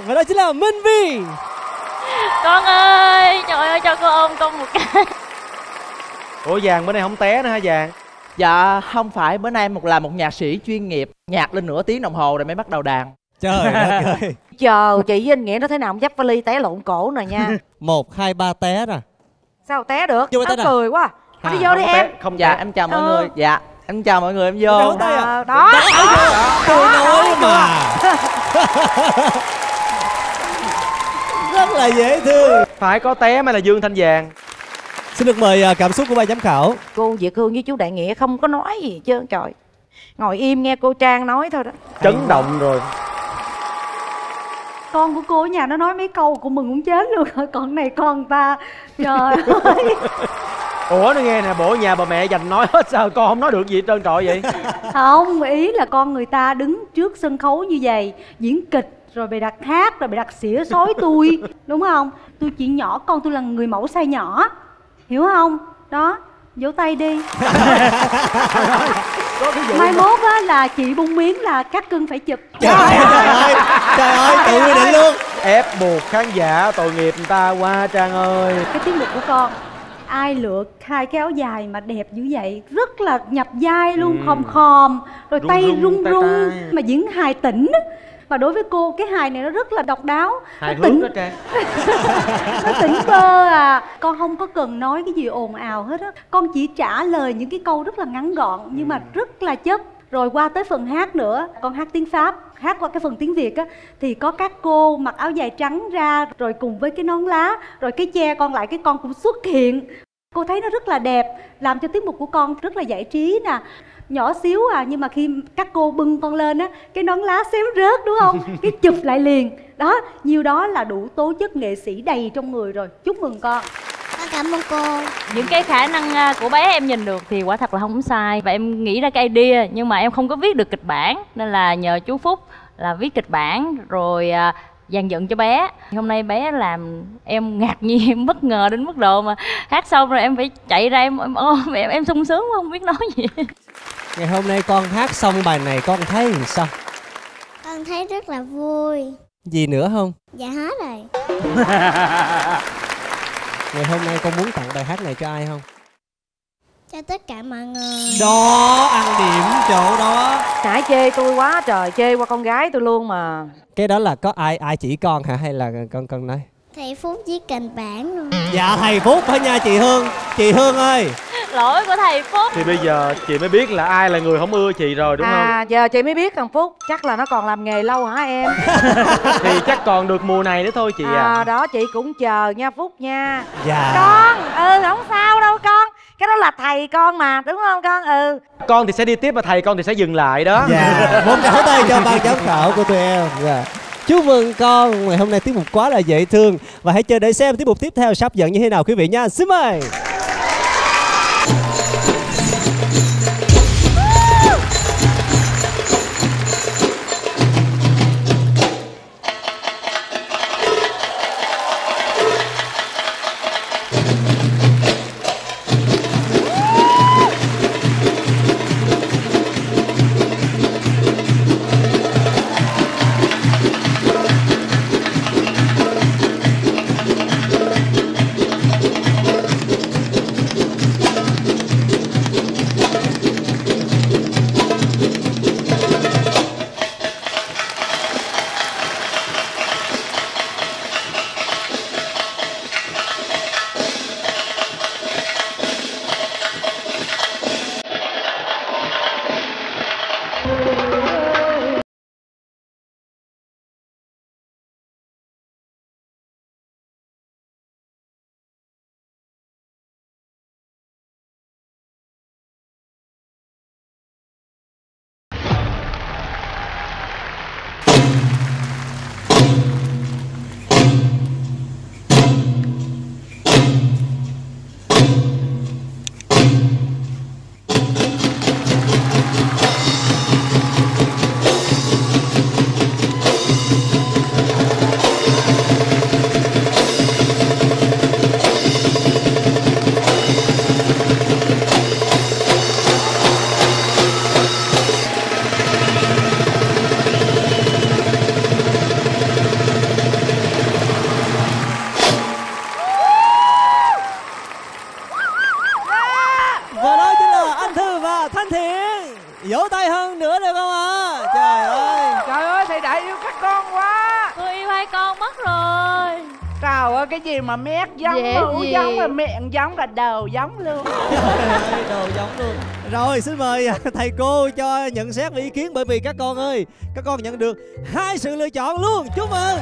Và đó chính là Minh Vy. Con ơi, trời ơi, cho cô ôm con một cái. Ủa Vàng bữa nay không té nữa hả Vàng? Dạ không phải, bữa nay em là một nhạc sĩ chuyên nghiệp. Nhạc lên nửa tiếng đồng hồ rồi mới bắt đầu đàn. Trời đất ơi. Chờ chị với anh Nghĩa nó thế nào không dắt vali té lộn cổ nè nha. Một, hai, ba té rồi. Sao té được? Nó cười quá. Nó đi vô đi em. Không, dạ em chào mọi người. Dạ em chào mọi người, em vô. Đó, đó, tôi nói mà. Rất là dễ thương. Phải có té mới là Dương Thanh Vàng. Xin được mời cảm xúc của ban giám khảo. Cô Việt Hương với chú Đại Nghĩa không có nói gì chứ, trời. Ngồi im nghe cô Trang nói thôi đó. Chấn động rồi. Con của cô ở nhà nó nói mấy câu của mình cũng chết luôn rồi. Con này con ta. Trời ơi. Ủa nó nghe nè, bộ nhà bà mẹ dành nói hết sao con không nói được gì hết trơn trọi vậy? Không, ý là con người ta đứng trước sân khấu như vậy, diễn kịch rồi bày đặt hát, rồi bày đặt xỉa xói tôi, đúng không? Tôi chỉ nhỏ con tôi là người mẫu size nhỏ, hiểu không? Đó, vỗ tay đi. Mai mốt á là chị Bung Miến là Khắc Hưng phải chụp. Trời ơi, trời ơi, trời ơi, tự quy định luôn. Ép buộc khán giả tội nghiệp người ta qua Trang ơi. Cái tiết mục của con ai lựa hai cái áo dài mà đẹp dữ vậy, rất là nhập vai luôn, ừ. khòm khòm rồi rung, tay rung rung, tay, rung tay. Mà diễn hài tỉnh, mà đối với cô cái hài này nó rất là độc đáo, hài nó tỉnh đó, nó tỉnh bơ à. Con không có cần nói cái gì ồn ào hết á, con chỉ trả lời những cái câu rất là ngắn gọn nhưng ừ. mà rất là chất. Rồi qua tới phần hát nữa, con hát tiếng Pháp, hát qua cái phần tiếng Việt á thì có các cô mặc áo dài trắng ra rồi cùng với cái nón lá, rồi cái che con lại cái con cũng xuất hiện. Cô thấy nó rất là đẹp, làm cho tiết mục của con rất là giải trí nè. Nhỏ xíu à, nhưng mà khi các cô bưng con lên á, cái nón lá xéo rớt đúng không? Cái chụp lại liền. Đó, nhiều đó là đủ tố chất nghệ sĩ đầy trong người rồi. Chúc mừng con. Cảm ơn cô. Những cái khả năng của bé em nhìn được thì quả thật là không sai. Và em nghĩ ra cái idea nhưng mà em không có viết được kịch bản, nên là nhờ chú Phúc là viết kịch bản rồi dàn dựng cho bé. Hôm nay bé làm em ngạc nhiên, em bất ngờ đến mức độ mà hát xong rồi em phải chạy ra em em ôm em, em sung sướng quá, không biết nói gì. Ngày hôm nay con hát xong bài này con thấy làm sao? Con thấy rất là vui. Gì nữa không? Dạ hết rồi. Ngày hôm nay con muốn tặng bài hát này cho ai không? cho tất cả mọi người. Đó, ăn điểm chỗ đó. Nãy chê tôi quá trời, chê qua con gái tôi luôn mà. Cái đó là có ai ai chỉ con hả hay là con con nói? Thầy Phúc viết kịch bản luôn. Dạ thầy Phúc ở nhà chị Hương. Chị Hương ơi, lỗi của thầy Phúc. Thì bây giờ chị mới biết là ai là người không ưa chị rồi đúng à, không? À giờ chị mới biết thằng Phúc chắc là nó còn làm nghề lâu hả em? Thì chắc còn được mùa này nữa thôi chị à, à. Đó chị cũng chờ nha Phúc nha. Dạ. Con, ừ không sao đâu con. Cái đó là thầy con mà đúng không con? Ừ. Con thì sẽ đi tiếp và thầy con thì sẽ dừng lại đó. Dạ. Một tràng tay cho ban giám khảo của tụi em. Dạ. Chúc mừng con, ngày hôm nay tiết mục quá là dễ thương. Và hãy chờ để xem tiết mục tiếp theo sắp dẫn như thế nào quý vị nha. Xin mời. Mà mét giống, mũ giống, mà miệng giống là đầu giống luôn. Đầu giống luôn. Rồi xin mời thầy cô cho nhận xét và ý kiến, bởi vì các con ơi, các con nhận được hai sự lựa chọn luôn. Chúc mừng.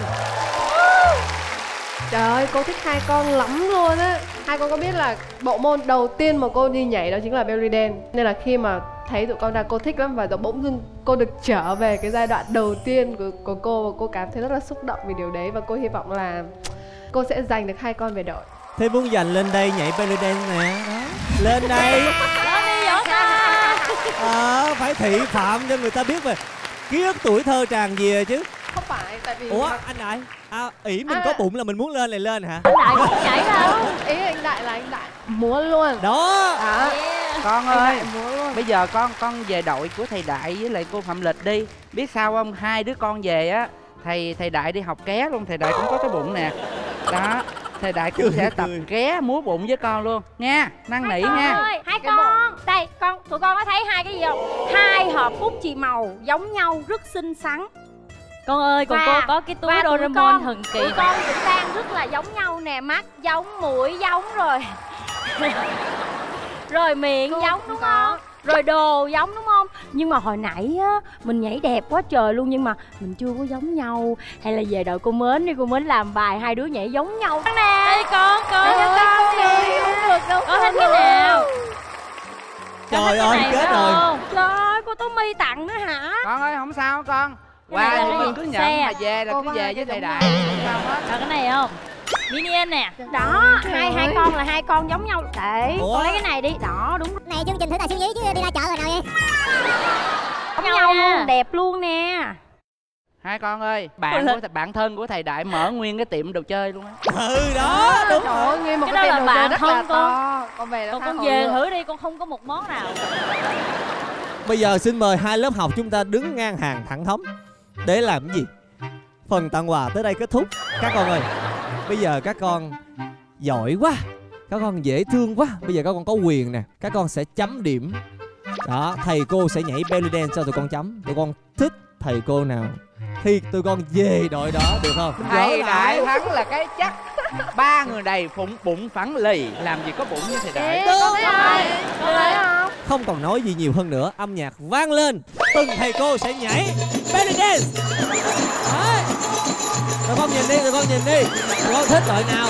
Trời ơi, cô thích hai con lắm luôn á. Hai con có biết là bộ môn đầu tiên mà cô đi nhảy đó chính là belly dance. Nên là khi mà thấy tụi con ra cô thích lắm, và bỗng dưng cô được trở về cái giai đoạn đầu tiên của, của cô. Và cô cảm thấy rất là xúc động vì điều đấy. Và cô hy vọng là cô sẽ giành được hai con về đội. Thế muốn giành lên đây nhảy belly dance nè. Lên đây. Ờ, à, phải thị phạm cho người ta biết về ký ức tuổi thơ tràn về chứ. Không phải, tại vì... Ủa, anh Đại, à, ý mình à, có bụng là mình muốn lên này lên hả? Anh Đại cũng nhảy đâu. Ý anh Đại là anh Đại múa luôn. Đó. À, yeah. Con ơi, bây giờ con con về đội của thầy Đại với lại cô Phạm Lịch đi. Biết sao không, hai đứa con về á, thầy thầy Đại đi học ké luôn, thầy Đại cũng có cái bụng nè. Đó, thầy Đại cũng sẽ tập ké múa bụng với con luôn nha, năn nỉ nha. Ơi, hai cái con, bộ. Đây con, tụi con có thấy hai cái gì không? Hai hộp bút chì màu giống nhau rất xinh xắn. Con ơi, còn và, cô có cái túi Doraemon thần kỳ. Tụi con cũng đang rất là giống nhau nè, mắt giống, mũi giống rồi. Rồi miệng cô giống đúng không? Rồi đồ giống đúng không? Nhưng mà hồi nãy á, mình nhảy đẹp quá trời luôn, nhưng mà mình chưa có giống nhau. Hay là về đợi cô Mến đi, cô Mến làm bài hai đứa nhảy giống nhau nè. Đây con, con ơi, con nè. Không được đâu. Con thích cái nào? Trời ơi, kết rồi. Trời ơi, cô Tố My tặng nữa hả? Con ơi, không sao con. Qua wow, mình cứ nhận xe. Mà về là cô cứ về với thầy Đại. Còn cái này không? Minion nè. Đó, trời hai ơi. Hai con là hai con giống nhau. Để, con lấy cái này đi. Đó, đúng. Này chương trình thử tài siêu nhí chứ đi ra chợ rồi nào vậy? Giống nhau luôn, đẹp luôn nè. Hai con ơi, bạn của bạn thân của thầy Đại mở nguyên cái tiệm đồ chơi luôn á. Ừ đó, đúng. Trời ơi, nguyên một cái, cái đó tiệm là đồ bạn chơi thân rất là con. To. Con về đó. Con về thử đi, con không có một món nào. Bây giờ xin mời hai lớp học chúng ta đứng ngang hàng thẳng thắn. Để làm cái gì? Phần tặng quà tới đây kết thúc. Các con ơi, bây giờ các con giỏi quá. Các con dễ thương quá. Bây giờ các con có quyền nè. Các con sẽ chấm điểm. Đó, thầy cô sẽ nhảy belly dance cho tụi con chấm. Tụi con thích thầy cô nào thì tụi con về đội đó, được không? Thầy Đại thắng là cái chắc. Ba người đầy phụng bụng phẳng lì. Làm gì có bụng như thầy Đại. Đúng, đúng rồi. Đúng rồi. Không còn nói gì nhiều hơn nữa. Âm nhạc vang lên. Từng thầy cô sẽ nhảy belly dance. Đấy. Tụi con nhìn đi, tụi con nhìn đi. Tụi con thích đội nào?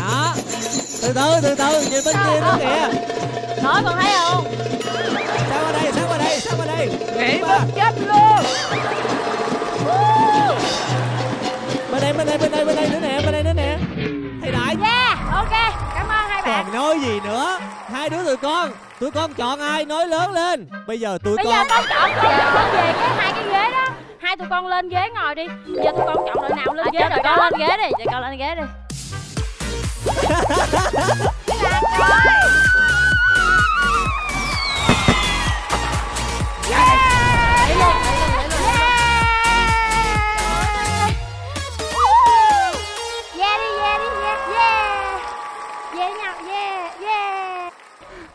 Đó. Từ từ, từ từ, nhìn bên kia đó kìa. Đó, con thấy không? Sao qua đây, sao qua đây, sao qua đây. Nhảy mất chết luôn. Bên đây, bên đây, bên đây, bên đây nữa nè, bên đây nữa nè. Thầy Đại. Yeah, ok, cảm ơn hai bạn. Còn nói gì nữa? Hai đứa tụi con, tụi con chọn ai? Nói lớn lên. Bây giờ tụi Bây con... Bây giờ con chọn tụi con về cái hai cái ghế đó. Hai tụi con lên ghế ngồi đi. Giờ tụi con chọn đội nào lên à, ghế rồi con lên ghế đi. Vậy con lên ghế đi.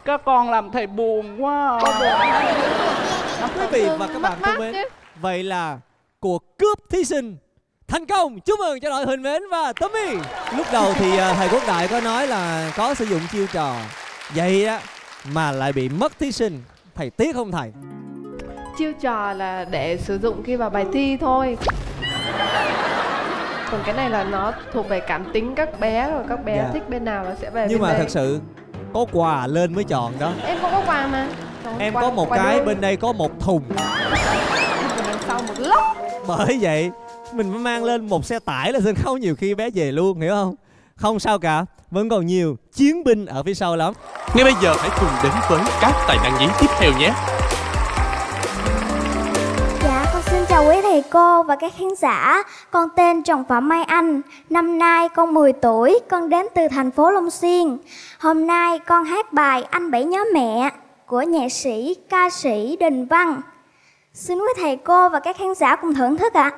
Các con làm thầy buồn quá. Quý vị và các bạn thân mến, vậy là cuộc cướp thí sinh thành công. Chúc mừng cho đội Huỳnh Mến và Tố My. Lúc đầu thì thầy Quốc Đại có nói là có sử dụng chiêu trò vậy á mà lại bị mất thí sinh, thầy tiếc không thầy? Chiêu trò là để sử dụng khi vào bài thi thôi. Còn cái này là nó thuộc về cảm tính các bé rồi, các bé yeah. thích bên nào là sẽ về. Nhưng mà đây. Thật sự có quà lên mới chọn đó. Em không có quà mà. Còn em quà, có một cái đôi. Bên đây có một thùng. Sau một lốc. Bởi vậy mình phải mang lên một xe tải là sân khấu, nhiều khi bé về luôn, hiểu không? Không sao cả, vẫn còn nhiều chiến binh ở phía sau lắm. Ngay bây giờ hãy cùng đến với các tài năng nhí tiếp theo nhé. Dạ, con xin chào quý thầy cô và các khán giả. Con tên Trọng Phạm Mai Anh. Năm nay con mười tuổi, con đến từ thành phố Long Xuyên. Hôm nay con hát bài Anh Bảy Nhớ Mẹ của nhạc sĩ, ca sĩ Đình Văn. Xin quý thầy cô và các khán giả cùng thưởng thức ạ.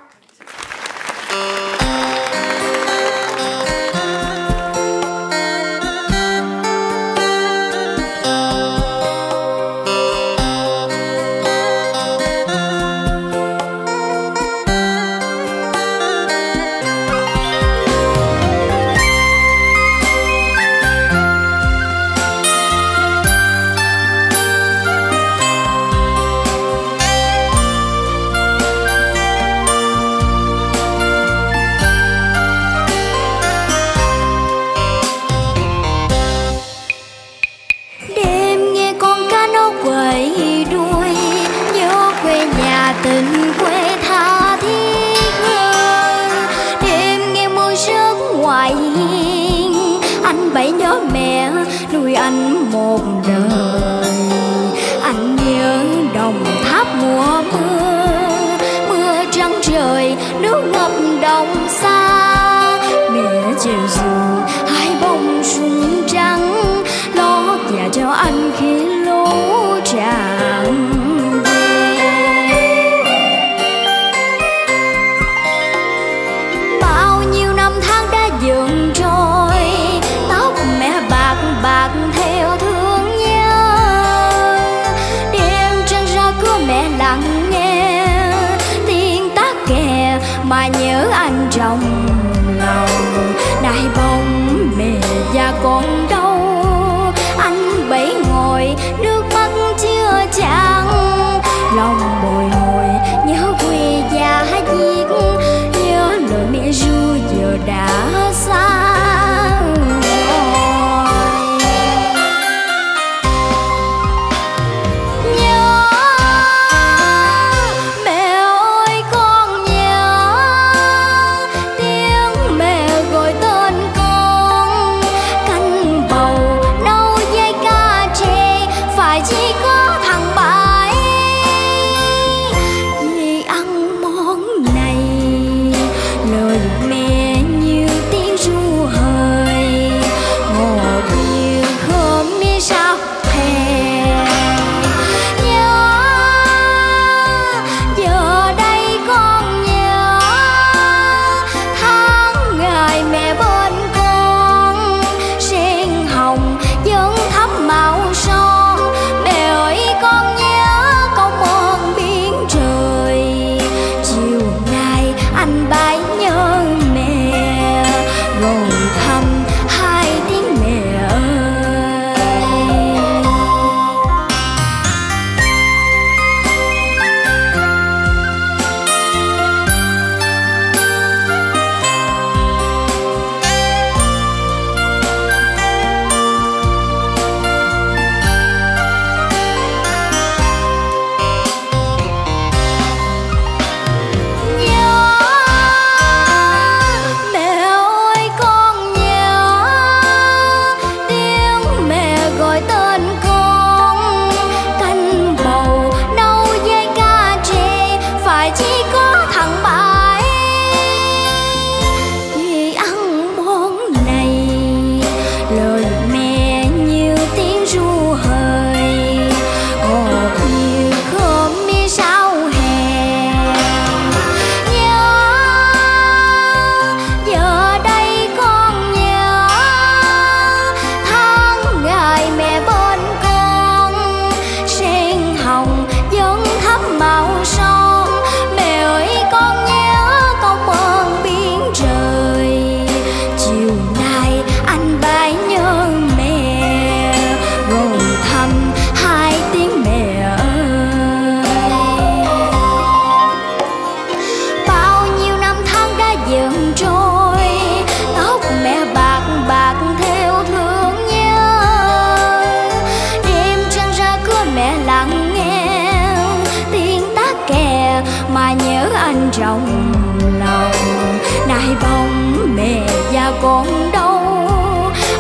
ai bóng mẹ và con đâu,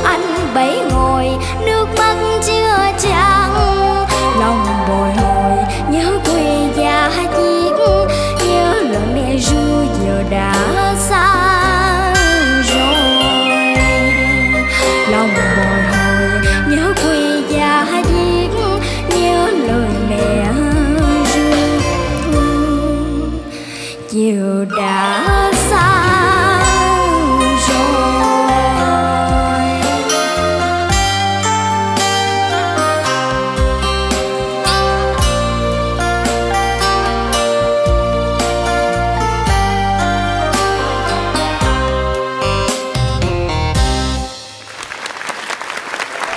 anh bấy ngồi nước mắt chưa trắng, lòng bồi hồi nhớ quê gia chiếc, nhớ lời mẹ ru giờ đã xa rồi, lòng bồi hồi nhớ quê gia chiếc, nhớ lời mẹ ru chiều đã xa.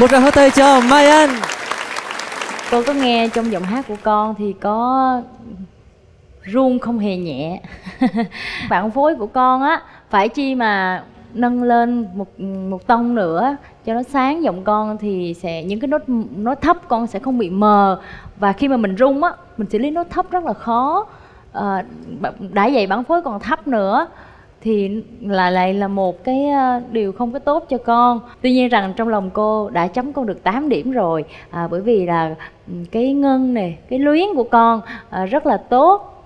Một tràng pháo tay cho Mai Anh. Tôi có nghe trong giọng hát của con thì có run không hề nhẹ. Bạn phối của con á, phải chi mà nâng lên một một tông nữa cho nó sáng giọng con, thì sẽ những cái nốt nốt thấp con sẽ không bị mờ, và khi mà mình rung á mình xử lý nốt thấp rất là khó. À, đã vậy bản phối còn thấp nữa thì lại lại là một cái điều không có tốt cho con. Tuy nhiên rằng trong lòng cô đã chấm con được tám điểm rồi, à, bởi vì là cái ngân này, cái luyến của con à, rất là tốt,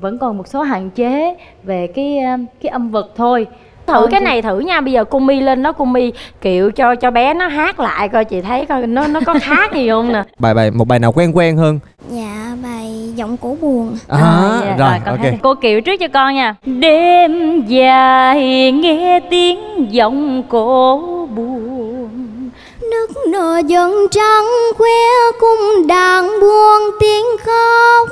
vẫn còn một số hạn chế về cái cái âm vực thôi. Thử cái này thử nha, bây giờ cô My lên đó, cô My kiểu cho cho bé nó hát lại coi, chị thấy coi nó nó có khác gì không nè. Bài bài một bài nào quen quen hơn? Dạ bài Giọng Cổ Buồn. À, à dạ, rồi, rồi okay. Cô kiểu trước cho con nha. Đêm dài nghe tiếng giọng cổ buồn, nước nở dần trắng khoe cung đàn buông tiếng khóc,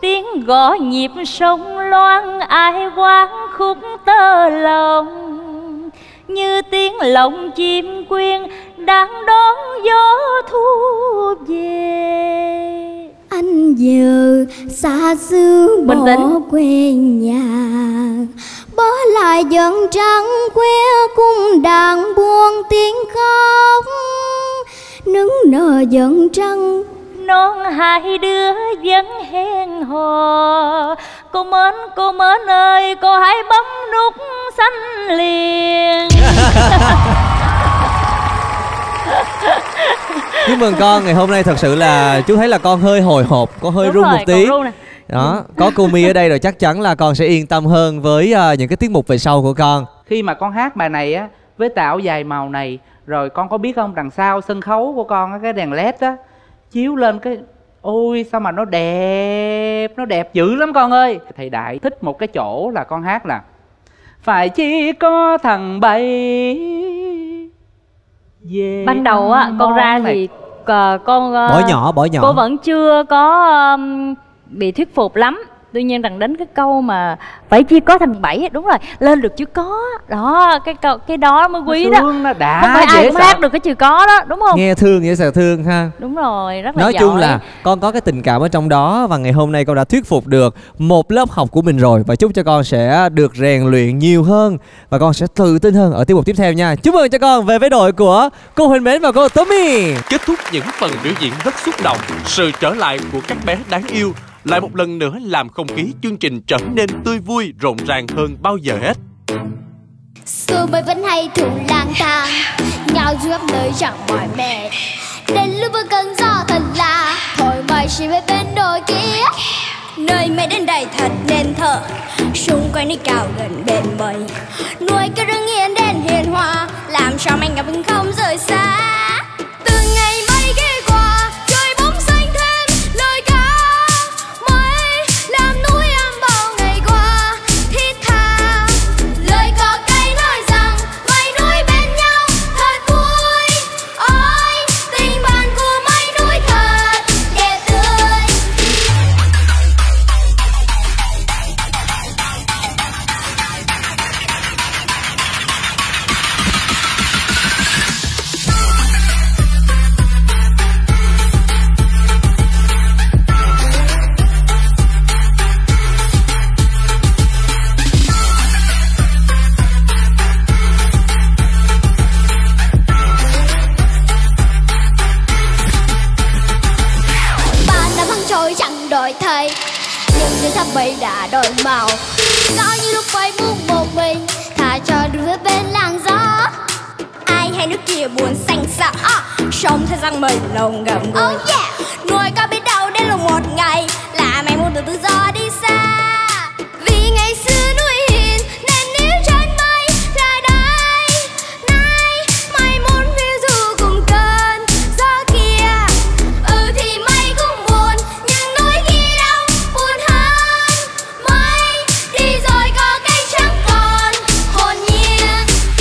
tiếng gõ nhịp sông loan ai quán khúc tơ lòng, như tiếng lộng chim quyên đang đón gió thu về. Anh giờ xa xứ bỏ quê nhà, bỏ lại giận trắng quê cung đàn buông tiếng khóc, nức nở giận trắng non hai đứa vẫn hẹn hò. Cô Mến, cô Mến ơi, cô hãy bấm nút xanh liền. Chúc mừng con, ngày hôm nay thật sự là chú thấy là con hơi hồi hộp, con hơi Đúng run rồi, một tí. Đó, có cô My ở đây rồi chắc chắn là con sẽ yên tâm hơn với uh, những cái tiết mục về sau của con. Khi mà con hát bài này á, với tạo dài màu này, rồi con có biết không, đằng sau sân khấu của con á, cái đèn led á chiếu lên cái, ôi sao mà nó đẹp, nó đẹp dữ lắm con ơi. Thầy Đại thích một cái chỗ là con hát là phải chỉ có thằng Bảy. Yeah, ban đầu á con ra này. Thì con bỏ nhỏ bỏ nhỏ cô vẫn chưa có um, bị thuyết phục lắm. Tuy nhiên rằng đến cái câu mà phải chia có thằng Bảy, đúng rồi, lên được chữ có đó, cái cái đó mới quý đó, nó đã, không phải ai cũng sợ hát được cái chữ có đó, đúng không? Nghe thương dễ sợ thương ha. Đúng rồi, rất là nói giỏi. Chung là con có cái tình cảm ở trong đó, và ngày hôm nay con đã thuyết phục được một lớp học của mình rồi, và chúc cho con sẽ được rèn luyện nhiều hơn và con sẽ tự tin hơn ở tiết mục tiếp theo nha. Chúc mừng cho con về với đội của cô Huỳnh Mến và cô Tố My. Kết thúc những phần biểu diễn rất xúc động, sự trở lại của các bé đáng yêu lại một lần nữa làm không khí chương trình trở nên tươi vui, rộn ràng hơn bao giờ hết. Xưa mới vẫn hay thủ lang thang, nhau du khắp nơi chẳng mỏi mệt. Đến lúc bước cơn gió thật là, thôi mày chỉ về bên đồi kia. Nơi mày đến đây thật nên thở, xung quanh núi cao gần bên bờ. Nuôi cái rừng yên đến hiền hòa, làm sao anh gặp anh không rời xa. Thầy nhưng người thắp bay đã đổi màu, có như lúc bay buông một mình thả cho đứa bên làng gió. Ai hay nước kia buồn xanh xạ sống thấy rằng mình lòng ngậm ngùi. Oh yeah. Nuôi có biết đâu đến lúc một ngày là mày muốn được tự do đi xa. Vì ngày xưa núi hiền nên níu trên mây lại đây. Nay mày muốn phiêu du cùng cơn gió kia. Ừ thì mày cũng buồn nhưng núi kia đâu buồn hơn. Mây đi rồi có cây chẳng còn hồn nhiên.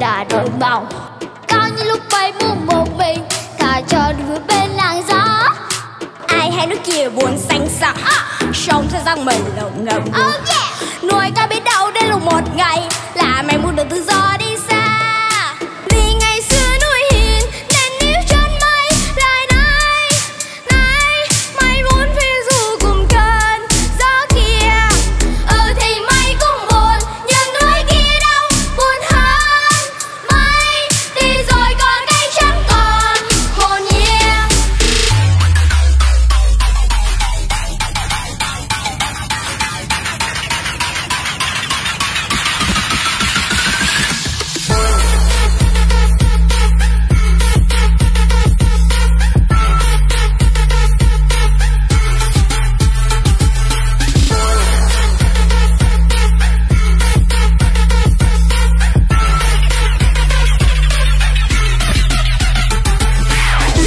Đã đổi màu cao như lúc bay buông một mình thả cho đứa bên làng gió. Ai hay nước kia buồn xanh xạ sống thấy rằng mình lộng ngầm. Oh yeah. Nuôi có biết đâu đến lúc một ngày là mày muốn được tự do đi xa. Vì ngày xưa núi hiền nên níu chân mây lại đây. Nay mày muốn phiêu du cùng cơn gió kia. Ừ thì mày cũng buồn nhưng núi kia đâu buồn hơn. Đi rồi còn cây chẳng còn hồn nhiên.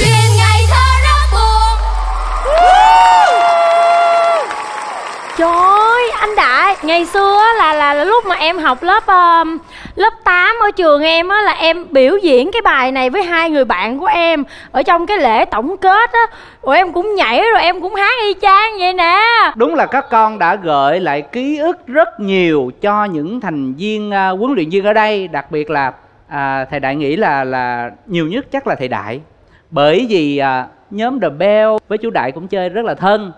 Duyên ngày thơ rất buồn. Trời ơi, anh Đại, ngày xưa là là, là lúc mà em học lớp um, lớp tám ở trường em á, là em biểu diễn cái bài này với hai người bạn của em ở trong cái lễ tổng kết á, rồi em cũng nhảy rồi em cũng hát y chang vậy nè. Đúng là các con đã gợi lại ký ức rất nhiều cho những thành viên à, huấn luyện viên ở đây, đặc biệt là à, thầy Đại nghĩ là là nhiều nhất chắc là thầy Đại, bởi vì à, nhóm The Bell với chú Đại cũng chơi rất là thân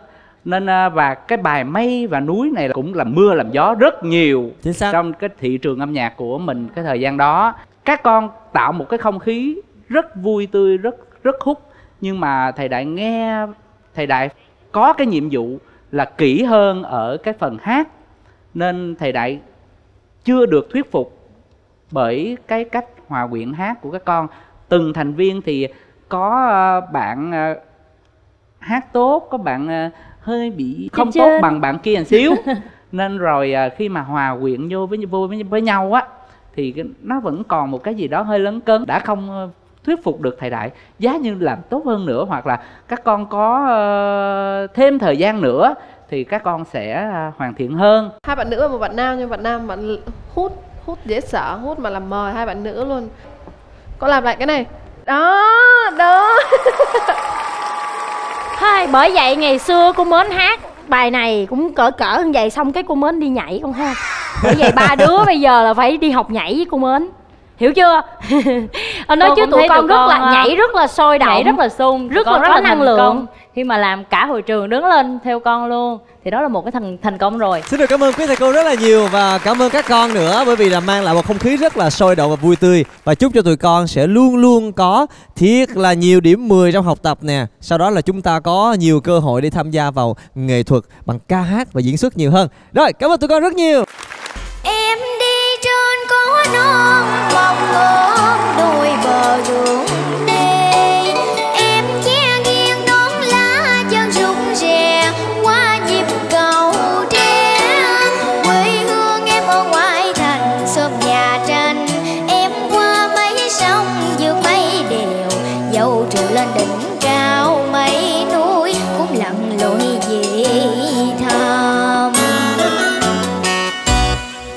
nên à, và cái bài Mây và Núi này là cũng làm mưa làm gió rất nhiều Chính xác. trong cái thị trường âm nhạc của mình cái thời gian đó. Các con tạo một cái không khí rất vui tươi, rất rất hút, nhưng mà thầy Đại nghe thầy Đại có cái nhiệm vụ là kỹ hơn ở cái phần hát nên thầy Đại chưa được thuyết phục bởi cái cách hòa quyện hát của các con. Từng thành viên thì có bạn hát tốt, có bạn hơi bị không tốt bằng bạn kia một xíu nên rồi khi mà hòa quyện vô với vô với, với nhau á thì nó vẫn còn một cái gì đó hơi lấn cấn. Đã không thuyết phục được thầy Đại, giá như làm tốt hơn nữa hoặc là các con có uh, thêm thời gian nữa thì các con sẽ uh, hoàn thiện hơn. Hai bạn nữ và một bạn nam, nhưng bạn nam bạn hút hút dễ sợ, hút mà làm mờ hai bạn nữ luôn. Con làm lại cái này đó đó. Thôi bởi vậy ngày xưa cô Mến hát bài này cũng cỡ cỡ như vậy, xong cái cô Mến đi nhảy không ha. Bởi vậy ba đứa bây giờ là phải đi học nhảy với cô Mến, hiểu chưa? Nói cô chứ tụi con rất con là nhảy rất là sôi động, nhảy rất là sung, rất là rất có là năng lượng công. Khi mà làm cả hội trường đứng lên theo con luôn thì đó là một cái thành thành công rồi. Xin được cảm ơn quý thầy cô rất là nhiều và cảm ơn các con nữa, bởi vì là mang lại một không khí rất là sôi động và vui tươi. Và chúc cho tụi con sẽ luôn luôn có thiết là nhiều điểm mười trong học tập nè, sau đó là chúng ta có nhiều cơ hội để tham gia vào nghệ thuật bằng ca hát và diễn xuất nhiều hơn. Rồi, cảm ơn tụi con rất nhiều. Em đi trên có non mong ước đôi bờ đường.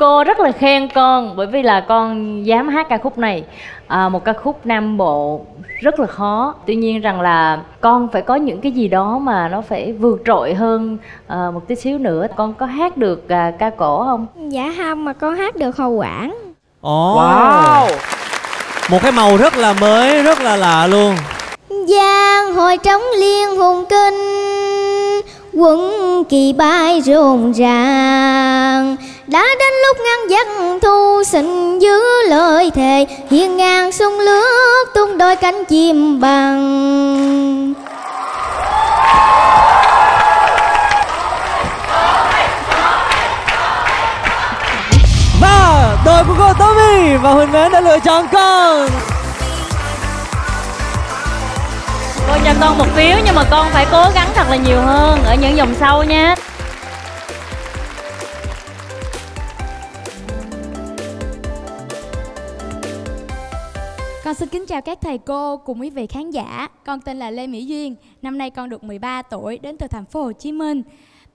cô rất là khen con bởi vì là con dám hát ca khúc này, à, một ca khúc Nam Bộ rất là khó. Tuy nhiên rằng là con phải có những cái gì đó mà nó phải vượt trội hơn à, một tí xíu nữa. Con có hát được à, ca cổ không? Dạ không, mà con hát được Hồ Quảng. Ồ, oh, wow. Một cái màu rất là mới, rất là lạ luôn. Giang hồi trống liên hùng kinh, quân kỳ bay rộn ràng. Đã đến lúc ngăn giặc thu, xin giữ lời thề, hiên ngang sông nước tung đôi cánh chim bằng. Và đội của cô Tố My và Huỳnh Mến đã lựa chọn con. Cô cho con một phiếu nhưng mà con phải cố gắng thật là nhiều hơn ở những vòng sau nha. Con xin kính chào các thầy cô cùng quý vị khán giả. Con tên là Lê Mỹ Duyên, năm nay con được mười ba tuổi, đến từ thành phố Hồ Chí Minh.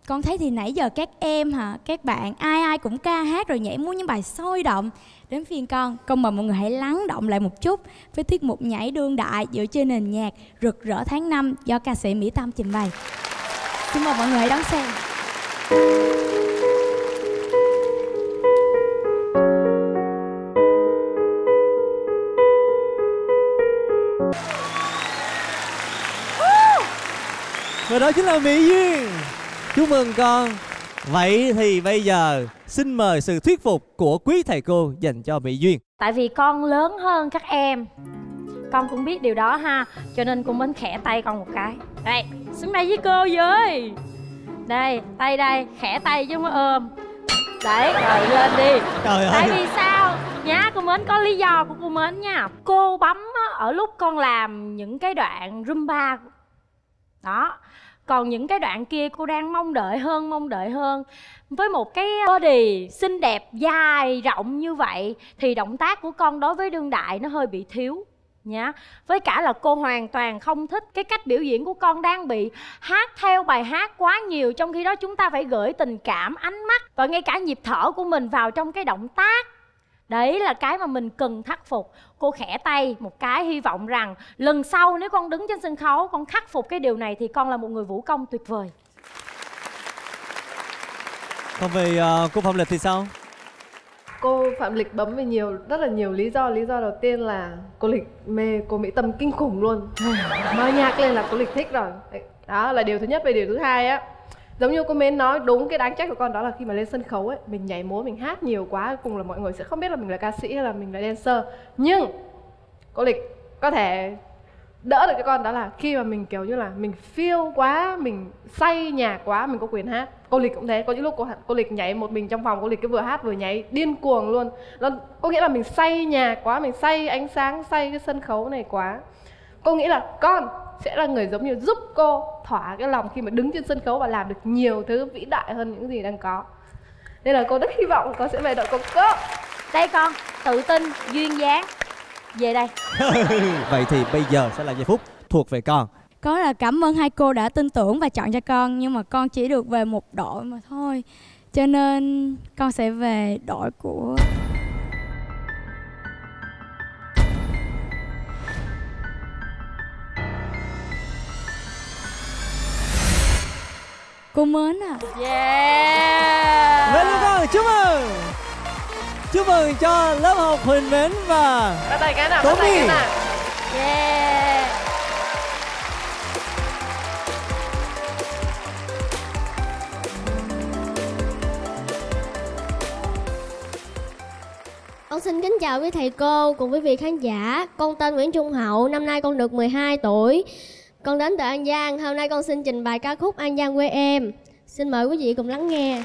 Con thấy thì nãy giờ các em hả, các bạn ai ai cũng ca hát rồi nhảy múa những bài sôi động. Đến phiên con, con mời mọi người hãy lắng động lại một chút với tiết mục nhảy đương đại dựa trên nền nhạc Rực Rỡ Tháng Năm do ca sĩ Mỹ Tâm trình bày. Xin mời mọi người hãy đón xem. Và đó chính là Mỹ Duyên. Chúc mừng con. Vậy thì bây giờ xin mời sự thuyết phục của quý thầy cô dành cho Mỹ Duyên. Tại vì con lớn hơn các em, con cũng biết điều đó ha, cho nên con muốn khẽ tay con một cái. Đây, xuống đây với cô với. Đây, tay đây, khẽ tay chứ không có ôm. Đấy, rồi lên đi. Trời ơi. Tại vì sao? Nhá, cô Mến có lý do của cô Mến nha. Cô bấm ở lúc con làm những cái đoạn rumba. Đó. Còn những cái đoạn kia cô đang mong đợi hơn, mong đợi hơn. Với một cái body xinh đẹp, dài, rộng như vậy thì động tác của con đối với đương đại nó hơi bị thiếu nhá. Với cả là cô hoàn toàn không thích cái cách biểu diễn của con đang bị hát theo bài hát quá nhiều. Trong khi đó chúng ta phải gửi tình cảm, ánh mắt và ngay cả nhịp thở của mình vào trong cái động tác. Đấy là cái mà mình cần khắc phục. Cô khẽ tay một cái, hy vọng rằng lần sau nếu con đứng trên sân khấu, con khắc phục cái điều này thì con là một người vũ công tuyệt vời. Còn về uh, cô Phạm Lịch thì sao? Cô Phạm Lịch bấm về nhiều, rất là nhiều lý do. Lý do đầu tiên là cô Lịch mê cô Mỹ Tâm kinh khủng luôn. Mở nhạc lên là cô Lịch thích rồi. Đó là điều thứ nhất. Về điều thứ hai á, giống như cô Mến nói đúng, cái đáng trách của con đó là khi mà lên sân khấu ấy, mình nhảy múa, mình hát nhiều quá, cùng là mọi người sẽ không biết là mình là ca sĩ hay là mình là dancer. Nhưng cô Lịch có thể đỡ được cái con đó là khi mà mình kiểu như là mình phiêu quá, mình say nhạc quá, mình có quyền hát. Cô Lịch cũng thế, có những lúc cô, cô Lịch nhảy một mình trong phòng, cô Lịch cứ vừa hát vừa nhảy điên cuồng luôn. Nó có nghĩa là mình say nhạc quá, mình say ánh sáng, say cái sân khấu này quá. Cô nghĩ là con sẽ là người giống như giúp cô thỏa cái lòng khi mà đứng trên sân khấu và làm được nhiều thứ vĩ đại hơn những gì đang có. Nên là cô rất hy vọng con sẽ về đội cô cô. Đây con, tự tin, duyên dáng. Về đây. Vậy thì bây giờ sẽ là giây phút thuộc về con. Có là cảm ơn hai cô đã tin tưởng và chọn cho con. Nhưng mà con chỉ được về một đội mà thôi, cho nên con sẽ về đội của... Cô Mến à. Yeah. Mến các con, chúc mừng. Chúc mừng cho lớp học Huỳnh Mến và Tố My. Yeah. Con xin kính chào quý thầy cô cùng quý vị khán giả. Con tên Nguyễn Trung Hậu, năm nay con được mười hai tuổi. Con đến từ An Giang, hôm nay con xin trình bày ca khúc An Giang quê em. Xin mời quý vị cùng lắng nghe.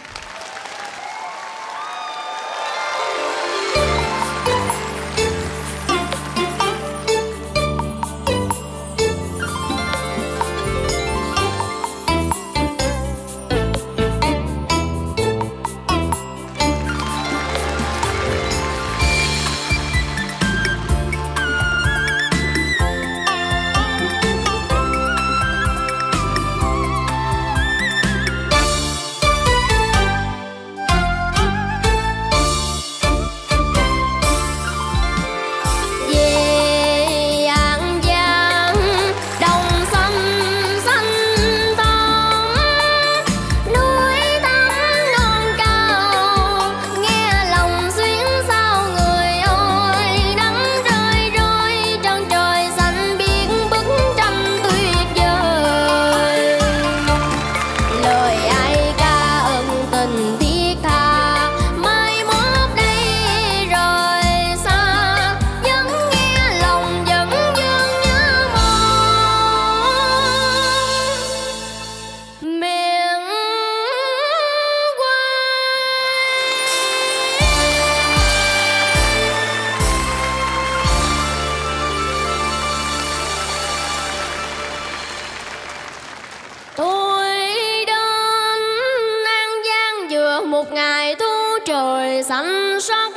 ngài thu trời xanh sắc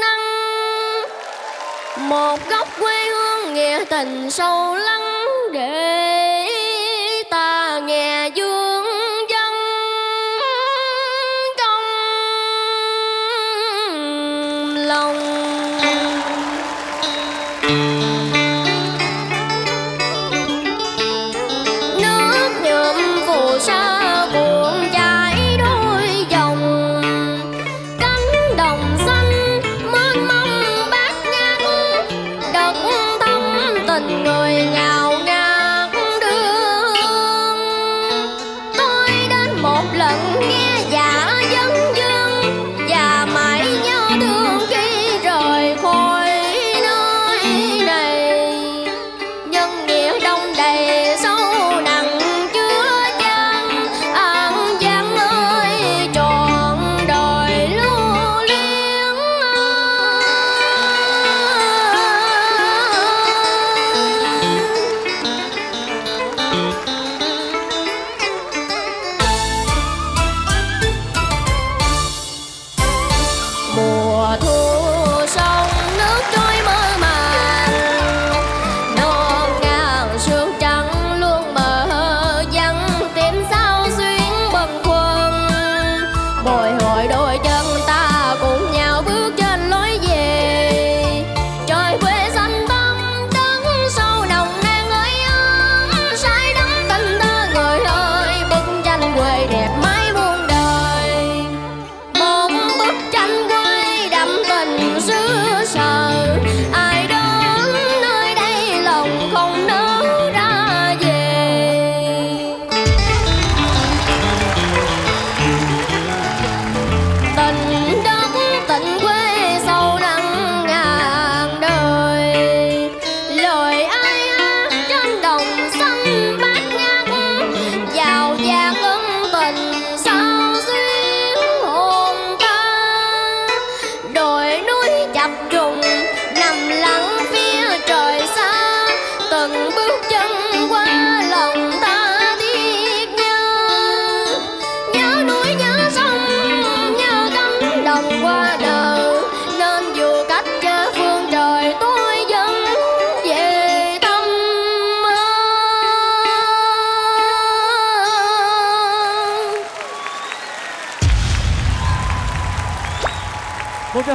năng, một góc quê hương nghĩa tình sâu lắng để ta nghe dương dân trong lòng.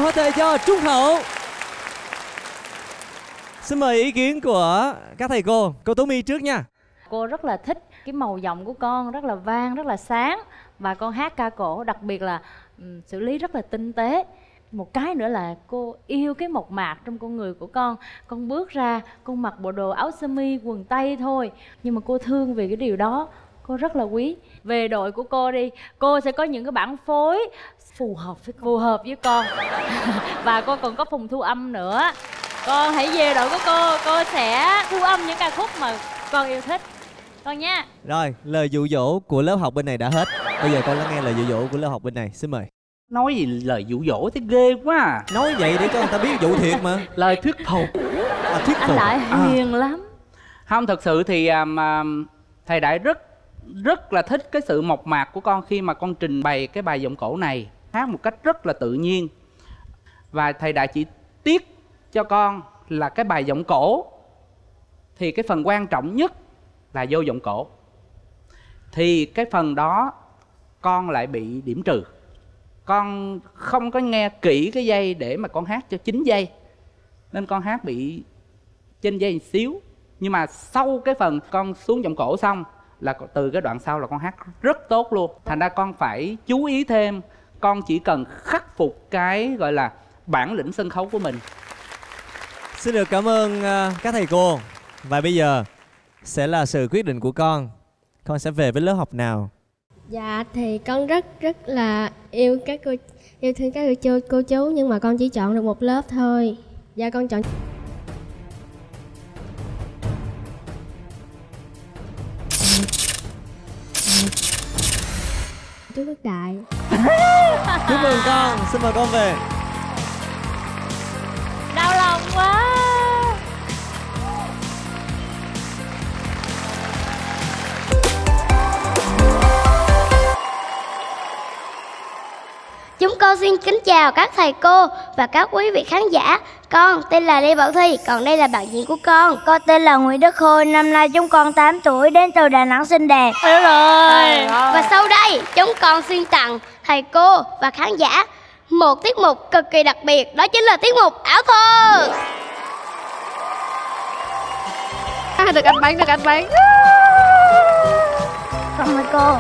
Có thể cho Trung Hậu. Xin mời ý kiến của các thầy cô. Cô Tố My trước nha. Cô rất là thích cái màu giọng của con, rất là vang, rất là sáng. Và con hát ca cổ, đặc biệt là um, xử lý rất là tinh tế. Một cái nữa là cô yêu cái mộc mạc trong con người của con. Con bước ra, con mặc bộ đồ áo sơ mi, quần tây thôi, nhưng mà cô thương vì cái điều đó. Cô rất là quý. Về đội của cô đi, cô sẽ có những cái bản phối phù hợp với con, phù hợp với con. Và cô còn có phòng thu âm nữa. Con hãy về đội của cô, cô sẽ thu âm những ca khúc mà con yêu thích. Con nha. Rồi, lời dụ dỗ của lớp học bên này đã hết. Bây giờ con lắng nghe lời dụ dỗ của lớp học bên này. Xin mời. Nói gì lời dụ dỗ thấy ghê quá à. Nói vậy để cho người ta biết dụ thiệt mà. Lời thuyết phục à, thuyết phục. Anh Đại hiền à. lắm. Không, thật sự thì um, thầy Đại rất rất là thích cái sự mộc mạc của con khi mà con trình bày cái bài giọng cổ này, hát một cách rất là tự nhiên. Và thầy Đại chỉ tiếc cho con là cái bài giọng cổ thì cái phần quan trọng nhất là vô giọng cổ, thì cái phần đó con lại bị điểm trừ. Con không có nghe kỹ cái dây để mà con hát cho chín giây, nên con hát bị trên dây một xíu. Nhưng mà sau cái phần con xuống giọng cổ xong là từ cái đoạn sau là con hát rất tốt luôn. Thành ra con phải chú ý thêm. Con chỉ cần khắc phục cái gọi là bản lĩnh sân khấu của mình. Xin được cảm ơn các thầy cô. Và bây giờ sẽ là sự quyết định của con. Con sẽ về với lớp học nào? Dạ thì con rất rất là yêu các cô, yêu thương các cô, cô chú. Nhưng mà con chỉ chọn được một lớp thôi. Dạ con chọn... chú Quốc Đại. Chúc mừng con, xin mời con về. Đau lòng quá. Chúng con xin kính chào các thầy cô và các quý vị khán giả. Con tên là Lê Bảo Thy, còn đây là bạn diễn của con. Con tên là Nguyễn Đức Khôi, năm nay chúng con tám tuổi, đến từ Đà Nẵng xinh đẹp. Đúng rồi. Và sau đây chúng con xin tặng thầy cô và khán giả một tiết mục cực kỳ đặc biệt, đó chính là tiết mục ảo thơ. À, được ăn bánh, được ăn bánh. Cảm ơn cô.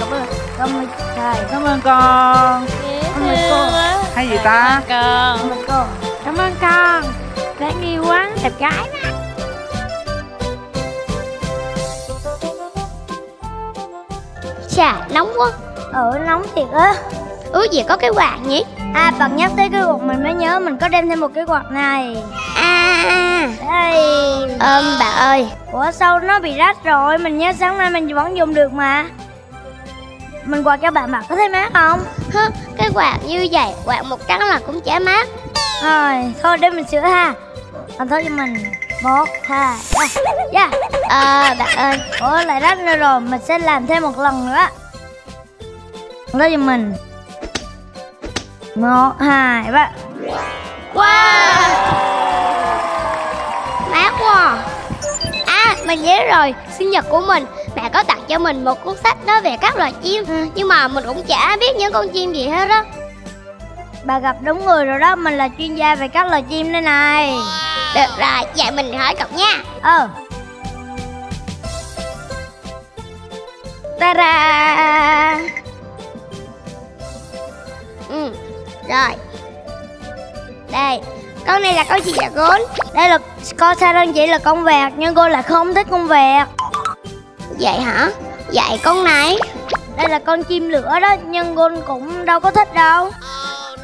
Cảm ơn. Cảm ơn thầy. Cảm ơn con. Cảm ơn cô. Hay gì ta? Cảm ơn cô. Cảm ơn con. Đáng yêu quá, đẹp gái mà. Chà, nóng quá. Ừ, nóng thiệt á. Ước gì có cái quạt nhỉ? À, bạn nhắc tới cái quạt mình mới nhớ mình có đem thêm một cái quạt này. À, đây. Ôm bà ơi. Ủa sao nó bị rách rồi? Mình nhớ sáng nay mình vẫn dùng được mà. Mình quạt cho bạn mặc có thấy mát không? Hứ, cái quạt như vậy, quạt một trắng là cũng chả mát. Rồi, thôi để mình sửa ha. Còn thôi cho mình một, hai, ba. Yeah. Ờ, bạn ơi. Ủa lại rách nữa rồi, mình sẽ làm thêm một lần nữa. Còn thôi cho mình một, hai, ba. Wow, mát quá. À, mình nhớ rồi, sinh nhật của mình mẹ có tặng cho mình một cuốn sách đó về các loài chim. Ừ. Nhưng mà mình cũng chả biết những con chim gì hết đó. Bà gặp đúng người rồi đó, mình là chuyên gia về các loài chim đây này. Wow. Được rồi, vậy mình hỏi cậu nha. Ừ. Ta-da. Ừ, rồi. Đây, con này là con gì vậy con? Đây là con sa đơn chỉ là con vẹt, nhưng cô lại không thích con vẹt. Vậy hả? Vậy con này? Đây là con chim lửa đó, nhưng con cũng đâu có thích đâu.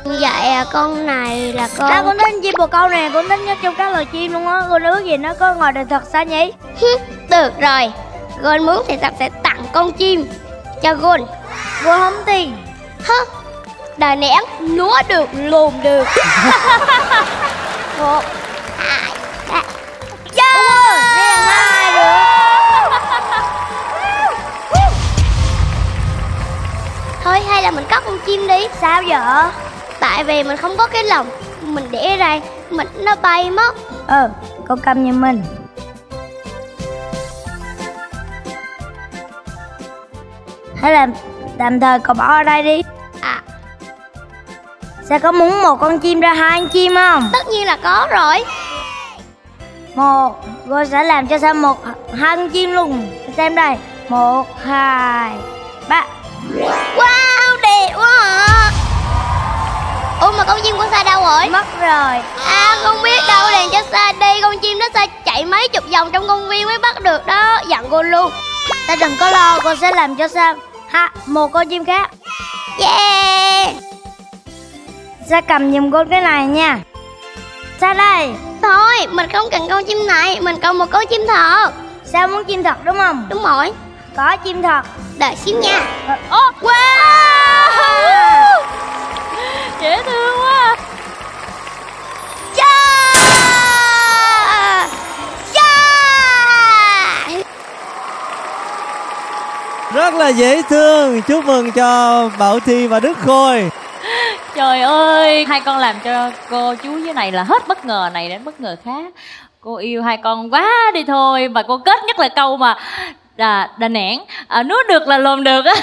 Vậy con này là con... Đó, con thích chim bồ câu này, con thích nhất trong các loài chim luôn á. Con ước gì nó có ngồi đời thật sao nhỉ? Được rồi, con muốn thì tập sẽ tặng con chim cho con. Con không tiền. Hả? Đà Nẵng núa được, lùn được. Một, hai, ba. Thôi hay là mình cắt con chim đi. Sao vậy? Tại vì mình không có cái lồng, mình để ra mình nó bay mất. Ừ, con cầm như mình. Hay là tạm thời cậu bỏ ở đây đi. À, sẽ có muốn một con chim ra hai con chim không? Tất nhiên là có rồi. Một, cô sẽ làm cho xem một hai con chim luôn. Xem đây, một, hai, ba. Wow, đẹp quá. Ủa mà con chim của Sa đâu rồi? Mất rồi. À, không biết đâu, đèn cho Sa đi. Con chim đó Sa chạy mấy chục vòng trong công viên mới bắt được đó. Dặn cô luôn. Ta đừng có lo, cô sẽ làm cho Sa ha, một con chim khác. Yeah. Sa cầm giùm cô cái này nha. Sa đây. Thôi, mình không cần con chim này, mình cần một con chim thật. Sa muốn chim thật đúng không? Đúng rồi. Có chim thật. Đợi xíu nha. Oh, wow. Dễ thương quá. Yeah. Yeah. Rất là dễ thương. Chúc mừng cho Bảo Thy và Đức Khôi. Trời ơi, hai con làm cho cô chú dưới này là hết bất ngờ này đến bất ngờ khác. Cô yêu hai con quá đi thôi. Mà cô kết nhất là câu mà Đà, Đà Nẵng, à, núi được là lồn được á.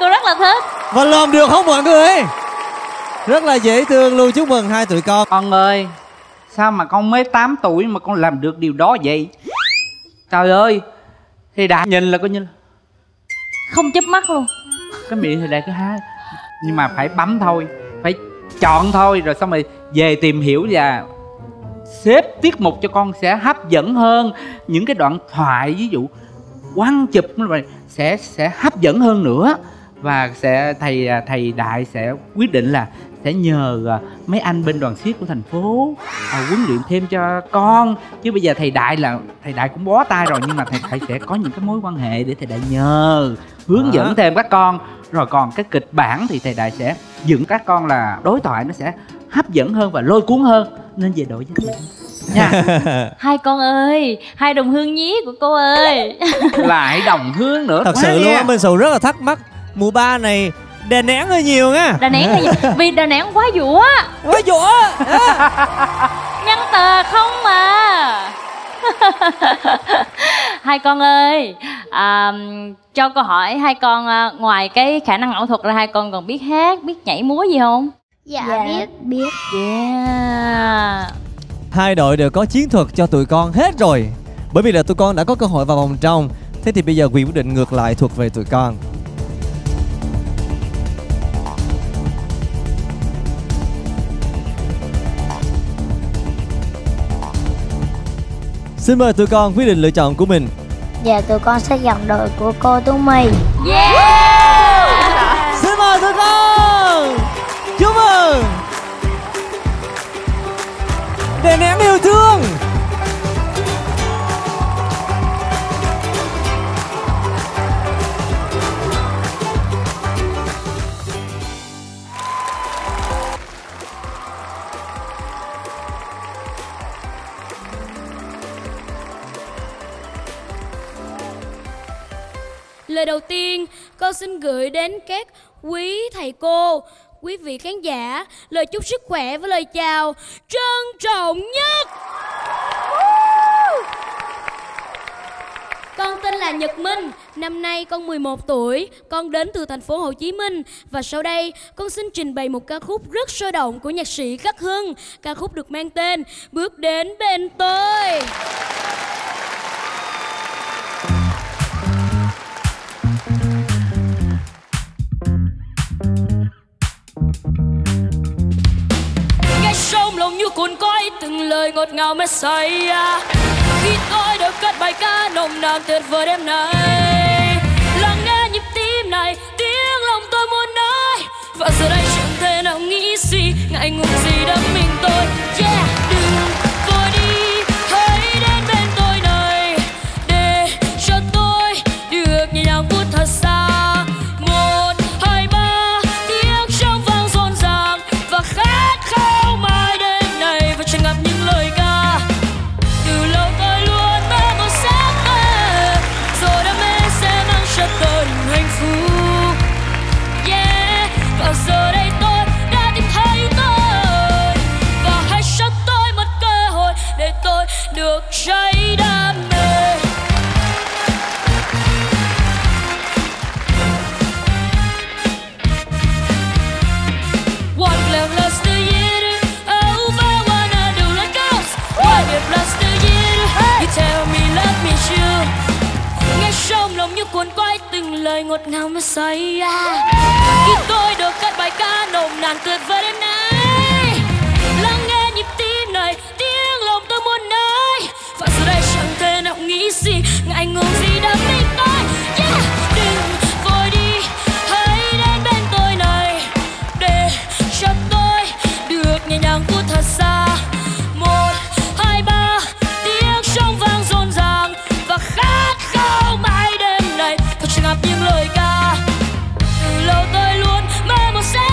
Cô rất là thích. Và lồn được không mọi người? Rất là dễ thương luôn, chúc mừng hai tụi con. Con ơi, sao mà con mới tám tuổi mà con làm được điều đó vậy? Trời ơi, thì Đà nhìn là coi như không chớp mắt luôn. Cái miệng thì Đà cứ há. Nhưng mà phải bấm thôi, phải chọn thôi. Rồi xong rồi về tìm hiểu và xếp tiết mục cho con sẽ hấp dẫn hơn. Những cái đoạn thoại ví dụ quăng chụp sẽ sẽ hấp dẫn hơn nữa. Và sẽ thầy thầy Đại sẽ quyết định là sẽ nhờ mấy anh bên đoàn xiếc của thành phố à, huấn luyện thêm cho con. Chứ bây giờ thầy Đại là thầy Đại cũng bó tay rồi, nhưng mà thầy Đại sẽ có những cái mối quan hệ để thầy Đại nhờ hướng à. dẫn thêm các con. Rồi còn cái kịch bản thì thầy Đại sẽ dựng các con là đối thoại nó sẽ hấp dẫn hơn và lôi cuốn hơn. Nên về đổi với thầy nha. Hai con ơi, hai đồng hương nhí của cô ơi. Lại đồng hương nữa. Thật sự luôn á, Minh Sầu rất là thắc mắc. Mùa ba này Đà Nẵng hơi nhiều nha. Đà Nẵng hơi nhiều vì Đà Nẵng quá dũa. Quá dũa à. Nhân tờ không mà. Hai con ơi, à, cho câu hỏi hai con, à, ngoài cái khả năng ảo thuật ra hai con còn biết hát, biết nhảy múa gì không? Dạ, dạ biết biết. Yeah. Hai đội đều có chiến thuật cho tụi con hết rồi. Bởi vì là tụi con đã có cơ hội vào vòng trong. Thế thì bây giờ quyền quyết định ngược lại thuộc về tụi con. Xin mời tụi con quyết định lựa chọn của mình. Dạ tụi con sẽ chọn đội của cô Tố My. Yeah. Xin mời tụi con. Chúc mừng. Đèn em yêu thương. Lời đầu tiên, con xin gửi đến các quý thầy cô, quý vị khán giả lời chúc sức khỏe với lời chào trân trọng nhất. Con tên là Nhật Minh, năm nay con mười một tuổi, con đến từ thành phố Hồ Chí Minh. Và sau đây, con xin trình bày một ca khúc rất sôi động của nhạc sĩ Khắc Hưng. Ca khúc được mang tên Bước Đến Bên Tôi. Trong lòng như cuốn cõi từng lời ngọt ngào mê say, khi tôi được cất bài ca nồng nàn tuyệt vời đêm nay, lắng nghe nhịp tim này, tiếng lòng tôi muốn nói, và giờ đây chẳng thể nào nghĩ suy ngại ngùng gì đắm mình tôi. Yeah, đừng vội đi, hãy đến bên tôi này, để cho tôi được nhẹ nhàng vút thật xa. Cuốn quay từng lời ngọt ngào mới say, yeah. Khi tôi được cất bài ca nồng nàn tuyệt vời đêm nay, lắng nghe nhịp tim này, tiếng lòng tôi muốn nói, và giờ đây chẳng thể nào nghĩ gì ngại ngùng gì đã mình tôi. Yeah. Đừng vội đi, hãy đến bên tôi này, để cho tôi được nhẹ nhàng vút thật xa. Những lời ca từ lâu tôi luôn mơ một giấc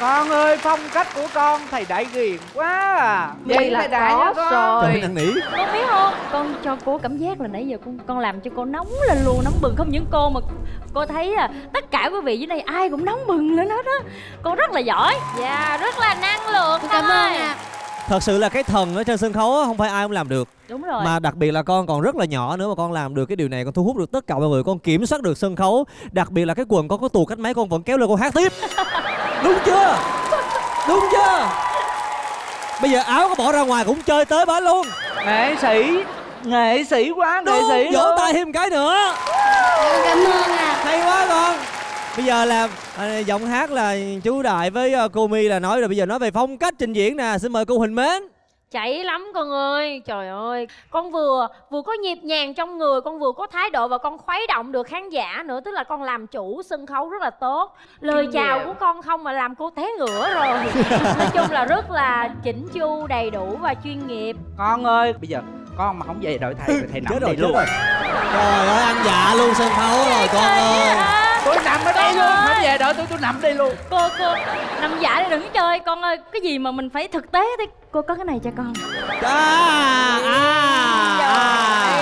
Con ơi, phong cách của con thầy đại ghiền quá à. Vậy là có rồi. Con biết không, con cho cô cảm giác là nãy giờ con con làm cho cô nóng lên luôn, nóng bừng. Không những cô mà cô thấy là tất cả quý vị dưới đây ai cũng nóng bừng lên hết á. Con rất là giỏi. Dạ, yeah, rất là năng lượng. Con cảm ơn à. Thật sự là cái thần ở trên sân khấu không phải ai cũng làm được. Đúng rồi. Mà đặc biệt là con còn rất là nhỏ nữa mà con làm được cái điều này, con thu hút được tất cả mọi người, con kiểm soát được sân khấu. Đặc biệt là cái quần con có tuột cách mấy con vẫn kéo lên con hát tiếp. Đúng chưa? Đúng chưa? Bây giờ áo có bỏ ra ngoài cũng chơi tới bả luôn. Nghệ sĩ, nghệ sĩ quá, nghệ đúng, sĩ. Vỗ tay thêm cái nữa. Cảm ơn à. Hay quá con. Bây giờ là à, giọng hát là chú Đại với uh, cô My là nói rồi. Bây giờ nói về phong cách trình diễn nè, xin mời cô Huỳnh Mến. Chảy lắm con ơi, trời ơi. Con vừa vừa có nhịp nhàng trong người, con vừa có thái độ và con khuấy động được khán giả nữa. Tức là con làm chủ sân khấu rất là tốt. Lời chào của con không mà làm cô té ngửa rồi. Nói chung là rất là chỉnh chu, đầy đủ và chuyên nghiệp. Con ơi, bây giờ con mà không về đội thầy, thầy nằm đây luôn. Trời ơi, ăn dạ luôn sân khấu rồi con ơi. Tôi nằm ở đây luôn, không về đợi tôi, tôi nằm đây luôn. Cô, cô, nằm dạ đi đừng chơi con ơi. Cái gì mà mình phải thực tế thế. Cô có cái này cho con. À, à, à.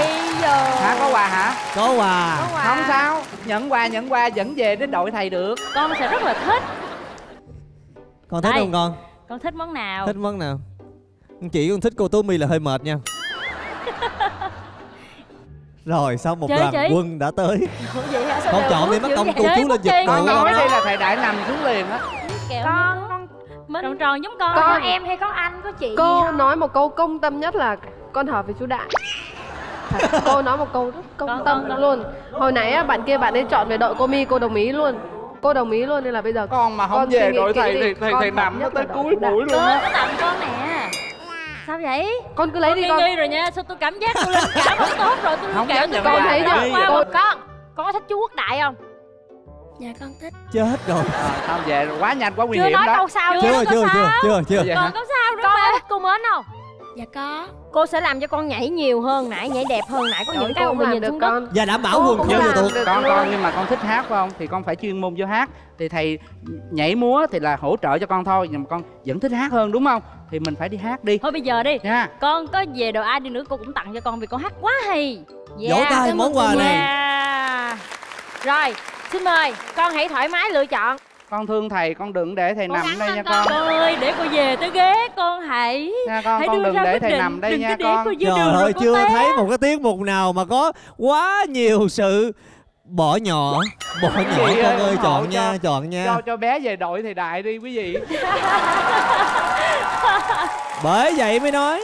Hả, có quà hả? Có quà. Có quà. Không sao, nhận quà, nhận quà dẫn về đến đội thầy được. Con sẽ rất là thích. Con thích đây. Không con? Con thích món nào? Thích món nào? Chị con thích cô Tố My là hơi mệt nha. Rồi sau một đoàn quân đã tới. Con chọn đi mất công cô chú lên giật. Con nói đi là thầy Đại nằm xuống liền á. Con con mình tròn tròn giống con. Con em hay có anh có chị. Cô nói một câu công tâm nhất là con hợp với chú Đại. Cô nói một câu rất công tâm luôn. Hồi nãy bạn kia bạn ấy chọn về đội cô My, cô đồng ý luôn. Cô đồng ý luôn nên là bây giờ con mà không về đội thầy thì thầy nằm tới cuối buổi luôn á. Con tặng con nè. Sao vậy? Con cứ lấy con đi con. Nghi rồi nha, sao tôi cảm giác tôi linh cảm không tốt rồi, tôi linh cảm tôi con thấy rồi. Con, con, con có thích chú Quốc Đại không? Dạ con thích. Chết rồi. Không à, về quá nhanh quá nguy hiểm đó. Chưa nói câu sao chưa chưa, chưa chưa chưa chưa. Còn hả? Có sao nữa con mà. Có thích cô Mến không? Dạ có. Cô sẽ làm cho con nhảy nhiều hơn nãy, nhảy đẹp hơn nãy, có những cái con mình nhìn xuống đất. Dạ đảm bảo quần không được. Con con nhưng mà con thích hát phải không? Thì con phải chuyên môn vô hát. Thì thầy nhảy múa thì là hỗ trợ cho con thôi, nhưng mà con vẫn thích hát hơn đúng không? Thì mình phải đi hát đi. Thôi bây giờ đi. Yeah. Con có về đồ ai đi nữa cô cũng tặng cho con vì con hát quá hay. Dạ. Vỗ tay món quà này. Yeah. Rồi, xin mời con hãy thoải mái lựa chọn. Con thương thầy, con đừng để thầy con nằm đây nha con. Con ơi, để cô về tới ghế con hãy. Nha con, hãy con đừng để thầy định, nằm đây nha con. Trời ơi, chưa té. Thấy một cái tiết mục nào mà có quá nhiều sự bỏ nhỏ, bỏ nhỏ con ơi, chọn nha, cho, chọn nha. Cho cho bé về đội thầy Đại đi quý vị. Bởi vậy mới nói,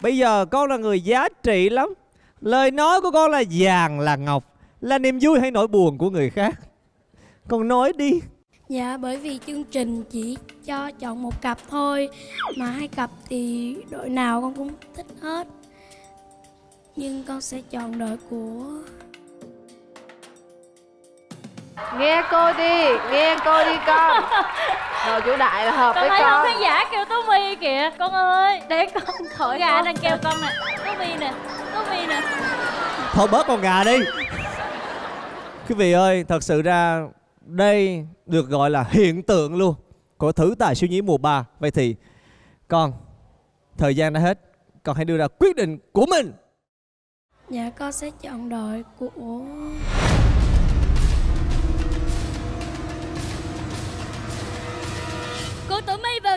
bây giờ con là người giá trị lắm. Lời nói của con là vàng là ngọc, là niềm vui hay nỗi buồn của người khác. Con nói đi. Dạ, bởi vì chương trình chỉ cho chọn một cặp thôi. Mà hai cặp thì đội nào con cũng thích hết. Nhưng con sẽ chọn đội của... Nghe cô đi, nghe cô đi con. Đội chủ Đại là hợp con với con. Con thấy không, khán giả kêu Tố My kìa. Con ơi, để con khỏi gà con. Đang kêu con nè. Tố My nè, Tố My nè. Thôi bớt con gà đi. Quý vị ơi, thật sự ra đây được gọi là hiện tượng luôn của thử tài siêu nhí mùa ba. Vậy thì con, thời gian đã hết, con hãy đưa ra quyết định của mình. Dạ con sẽ chọn đội của... Cô Tố My vào.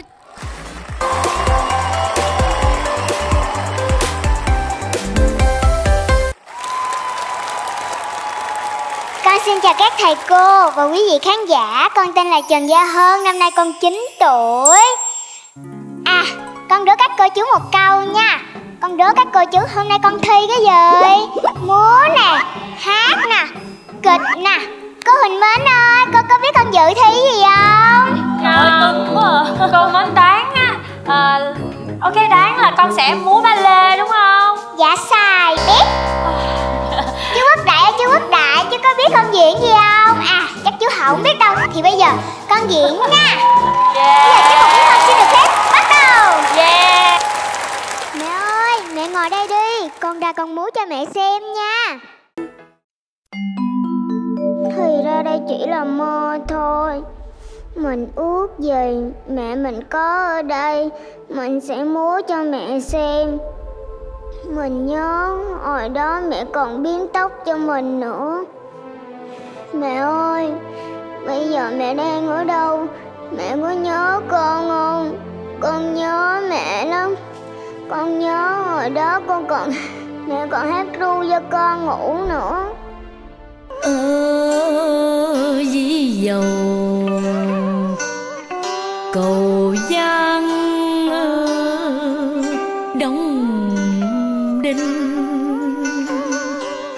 Con xin chào các thầy cô và quý vị khán giả. Con tên là Trần Gia Hân, năm nay con chín tuổi. À, con đố các cô chú một câu nha. Con đố các cô chú hôm nay con thi cái gì? Múa nè, hát nè, kịch nè. Cô Huỳnh Mến ơi, cô có biết con dự thi gì không? Trời ơi, cưng quá à. Cô Mến đoán á, à, ok đoán là con sẽ múa ba lê đúng không? Dạ sai, biết. Chú Quốc Đại, chú Quốc Đại, chú có biết con diễn gì không? À, chắc chú không biết đâu. Thì bây giờ con diễn nha. Yeah. Bây giờ chú Quốc Đại xin được phép bắt đầu. Yeah. Mẹ ơi, mẹ ngồi đây đi, con ra con múa cho mẹ xem nha. Thì ra đây chỉ là mơ thôi. Mình ước gì mẹ mình có ở đây, mình sẽ múa cho mẹ xem. Mình nhớ hồi đó mẹ còn biến tóc cho mình nữa. Mẹ ơi, bây giờ mẹ đang ở đâu? Mẹ có nhớ con không? Con nhớ mẹ lắm. Con nhớ hồi đó con còn mẹ còn hát ru cho con ngủ nữa. Ơ dí dầu cầu giang đóng đinh.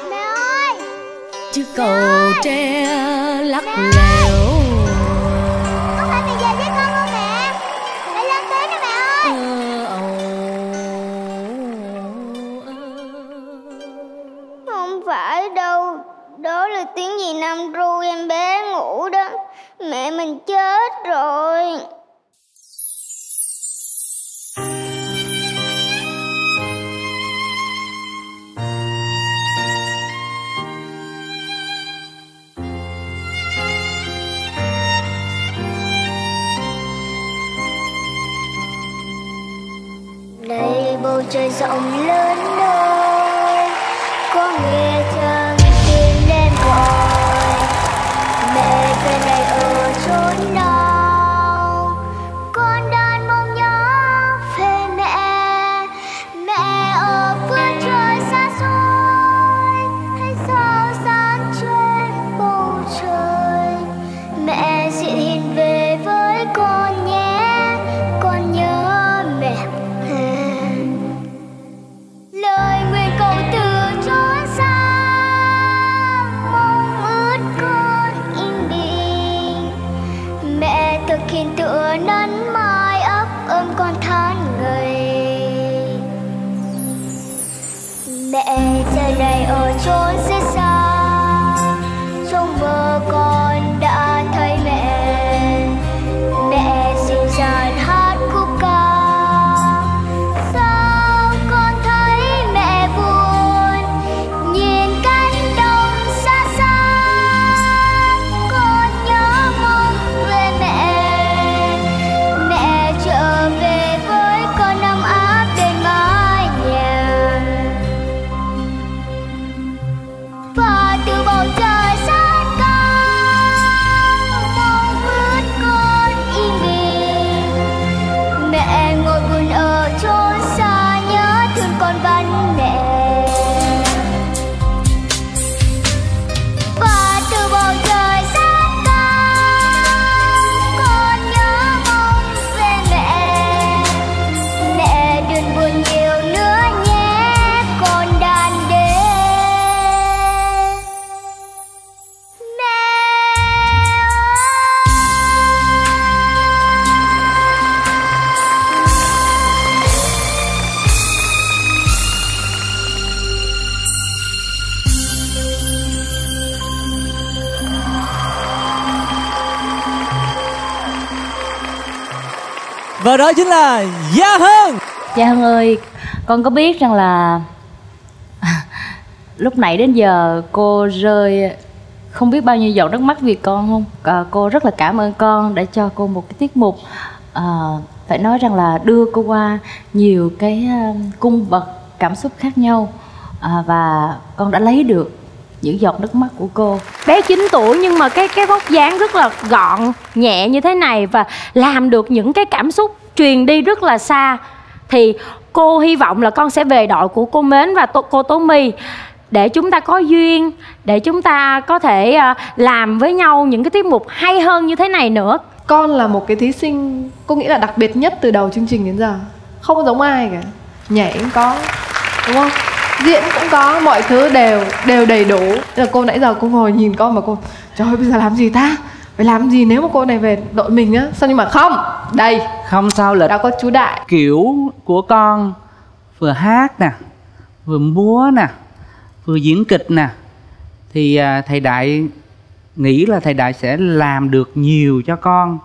Mẹ ơi, chứ cầu tre lắc lẻo. Có phải mẹ về với con không mẹ? Mẹ lên tiếng đó mẹ ơi. Không phải đâu, đó là tiếng gì nam ru em bé ngủ đó. Mẹ mình chết rồi. Đây bầu trời rộng lớn đâu, có nghe chăng tiếng đêm gọi. Mẹ về này ở chốn nào, con đơn mong nhớ về mẹ. Mẹ ở phương trời xa xôi, hay sao sáng trên bầu trời. Mẹ xin hiện về với con nhé, con nhớ mẹ. Lời nguyện cầu từ chốn xa, mong ước con yên bình. Mẹ thực hiện tựa nắng mai ấp ôm con tháng ngày. Mẹ giờ này ở chốn rất xa, trong mơ con đã thấy mẹ. Mẹ dịu dàng hát khúc ca, sao con thấy mẹ buồn. Nhìn cánh đồng xa xa, con nhớ mong về mẹ. Mẹ trở về với con nằm áp trên mái nhà. Và từ bầu trời sát cao, mong ước con yên bình. Mẹ ngồi buồn ở chốn xa, nhớ thương con vẫn mẹ. Và từ bầu trời sát cao, con nhớ mong về mẹ. Mẹ đừng buồn nhiều nữa nhé, con đang đến. Mẹ Và đó chính là Gia Hân. Cha Hân ơi, con có biết rằng là lúc nãy đến giờ cô rơi không biết bao nhiêu giọt nước mắt vì con không? À, cô rất là cảm ơn con đã cho cô một cái tiết mục à, phải nói rằng là đưa cô qua nhiều cái cung bậc cảm xúc khác nhau à, và con đã lấy được những giọt nước mắt của cô. Bé chín tuổi nhưng mà cái cái vóc dáng rất là gọn, nhẹ như thế này và làm được những cái cảm xúc truyền đi rất là xa. Thì cô hy vọng là con sẽ về đội của cô Mến và tô, cô Tố My để chúng ta có duyên, để chúng ta có thể làm với nhau những cái tiết mục hay hơn như thế này nữa. Con là một cái thí sinh cô nghĩ là đặc biệt nhất từ đầu chương trình đến giờ. Không có giống ai cả. Nhảy cũng có, đúng không? Diễn cũng có, mọi thứ đều đều đầy đủ. Là cô nãy giờ cô ngồi nhìn con mà cô trời ơi bây giờ làm gì ta? Phải làm gì nếu mà cô này về đội mình á? Sao nhưng mà không, đây không sao là đã có chú Đại. Kiểu của con vừa hát nè, vừa múa nè, vừa diễn kịch nè. Thì thầy Đại nghĩ là thầy Đại sẽ làm được nhiều cho con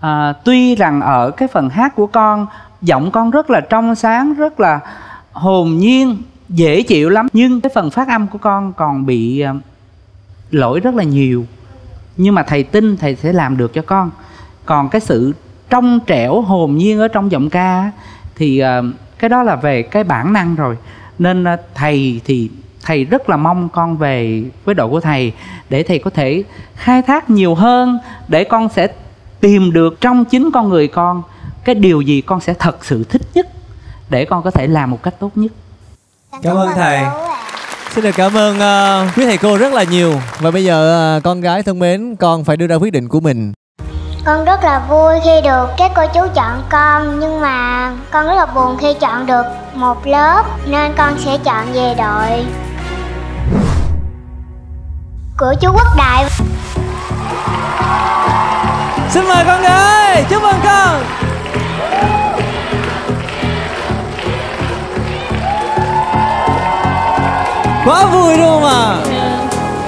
à, tuy rằng ở cái phần hát của con, giọng con rất là trong sáng, rất là hồn nhiên, dễ chịu lắm. Nhưng cái phần phát âm của con còn bị lỗi rất là nhiều. Nhưng mà thầy tin thầy sẽ làm được cho con. Còn cái sự trong trẻo hồn nhiên ở trong giọng ca thì cái đó là về cái bản năng rồi. Nên thầy thì thầy rất là mong con về với đội của thầy để thầy có thể khai thác nhiều hơn, để con sẽ tìm được trong chính con người con cái điều gì con sẽ thật sự thích nhất để con có thể làm một cách tốt nhất. Cảm ơn thầy. Xin được cảm ơn uh, quý thầy cô rất là nhiều. Và bây giờ uh, con gái thân mến, con phải đưa ra quyết định của mình. Con rất là vui khi được các cô chú chọn con, nhưng mà con rất là buồn khi chọn được một lớp, nên con sẽ chọn về đội của chú Quốc Đại. Xin mời con gái, chúc mừng con. Quá vui luôn mà.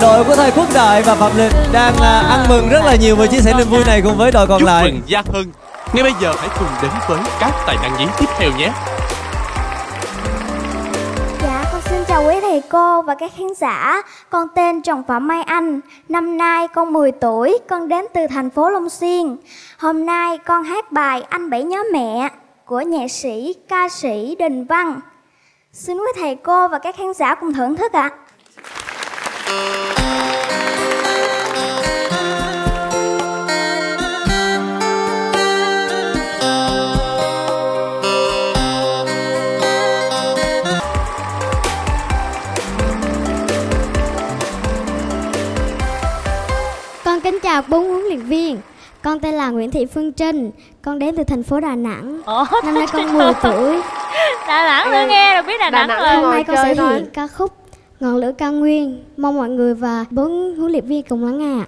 Đội của thầy Quốc Đại và Phạm Lịch đang ăn mừng rất là nhiều và chia sẻ niềm vui này cùng với đội còn lại. Chúc mừng Gia Hân. Ngay bây giờ hãy cùng đến với các tài năng nhí tiếp theo nhé. Dạ, con xin chào quý thầy cô và các khán giả. Con tên Trọng Phạm Mai Anh. Năm nay con mười tuổi, con đến từ thành phố Long Xuyên. Hôm nay con hát bài Anh Bảy Nhớ Mẹ của nhạc sĩ, ca sĩ Đình Văn. Xin quý thầy cô và các khán giả cùng thưởng thức ạ. À. Con kính chào bốn huấn luyện viên. Con tên là Nguyễn Thị Phương Trinh. Con đến từ thành phố Đà Nẵng. Ủa? Năm nay con mười tuổi. Đà Nẵng nữa, nghe rồi biết Đà Nẵng, Đà Nẵng rồi. Hôm nay con sẽ thôi. Hiện ca khúc Ngọn Lửa Cao Nguyên. Mong mọi người và bốn huấn luyện viên cùng lắng nghe.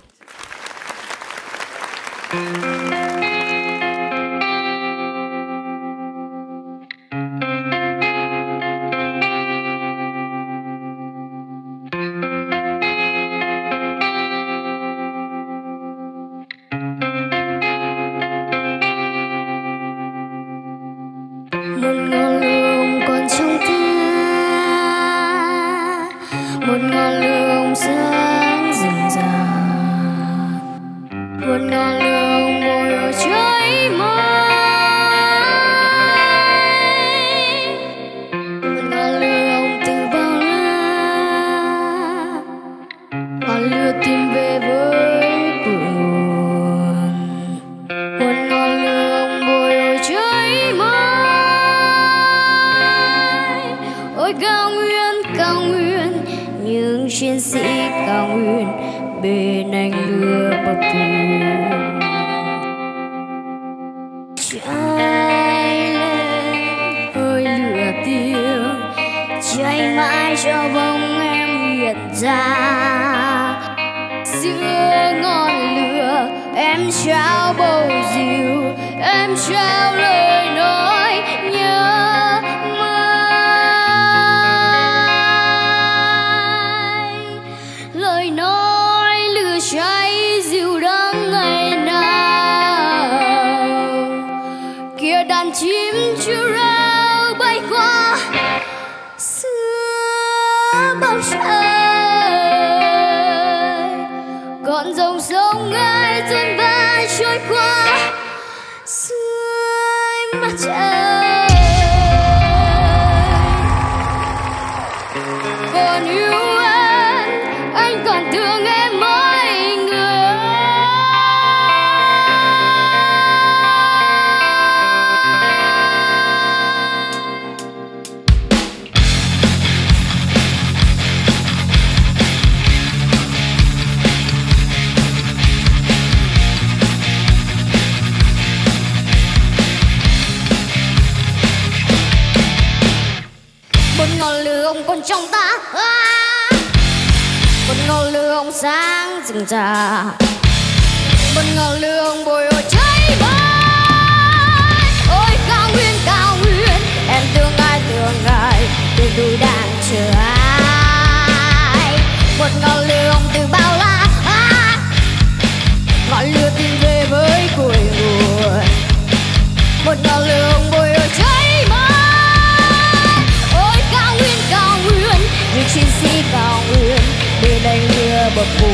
Bậc phù.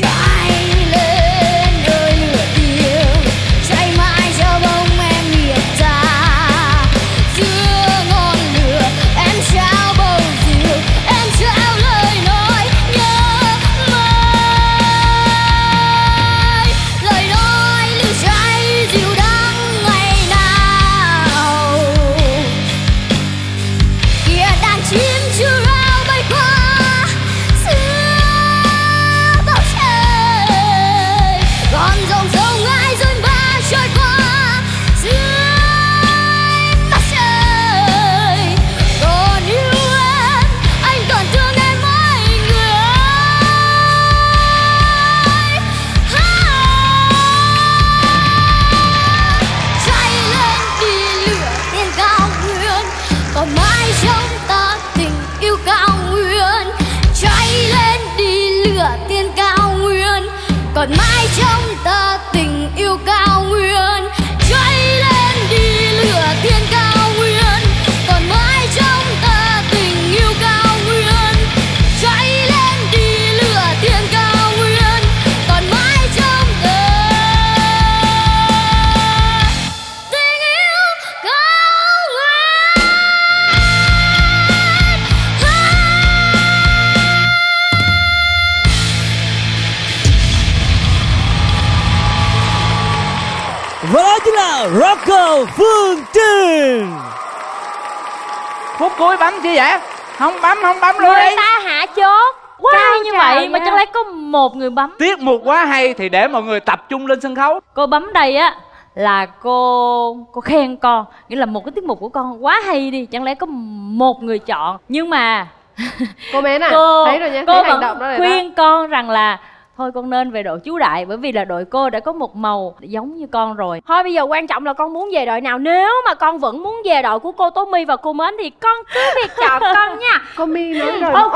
Trái còn mãi trong ta tình yêu cao nguyên, cháy lên đi lửa thiên cao nguyên, còn mãi trong ta tình yêu cao nguyên, cháy lên đi lửa thiên cao nguyên, còn mãi trong ta tình yêu cao nguyên. Và đó chính là rocker Phương Trinh. Phút cuối bấm chưa vậy? Không bấm, không bấm luôn. Người ta hạ chốt wow, cao như vậy mà chẳng lẽ có một người bấm. Tiết mục quá hay thì để mọi người tập trung lên sân khấu. Cô bấm đây á là cô cô khen con, nghĩa là một cái tiết mục của con quá hay đi, chẳng lẽ có một người chọn. Nhưng mà cô Mến à, cô, thấy rồi nha, cô hành động đó rồi khuyên đó. Con rằng là thôi con nên về đội chú đại, bởi vì là đội cô đã có một màu giống như con rồi. Thôi bây giờ quan trọng là con muốn về đội nào. Nếu mà con vẫn muốn về đội của cô Tố My và cô Mến thì con cứ việc chọn con nha. Cô My nói rồi. Ok.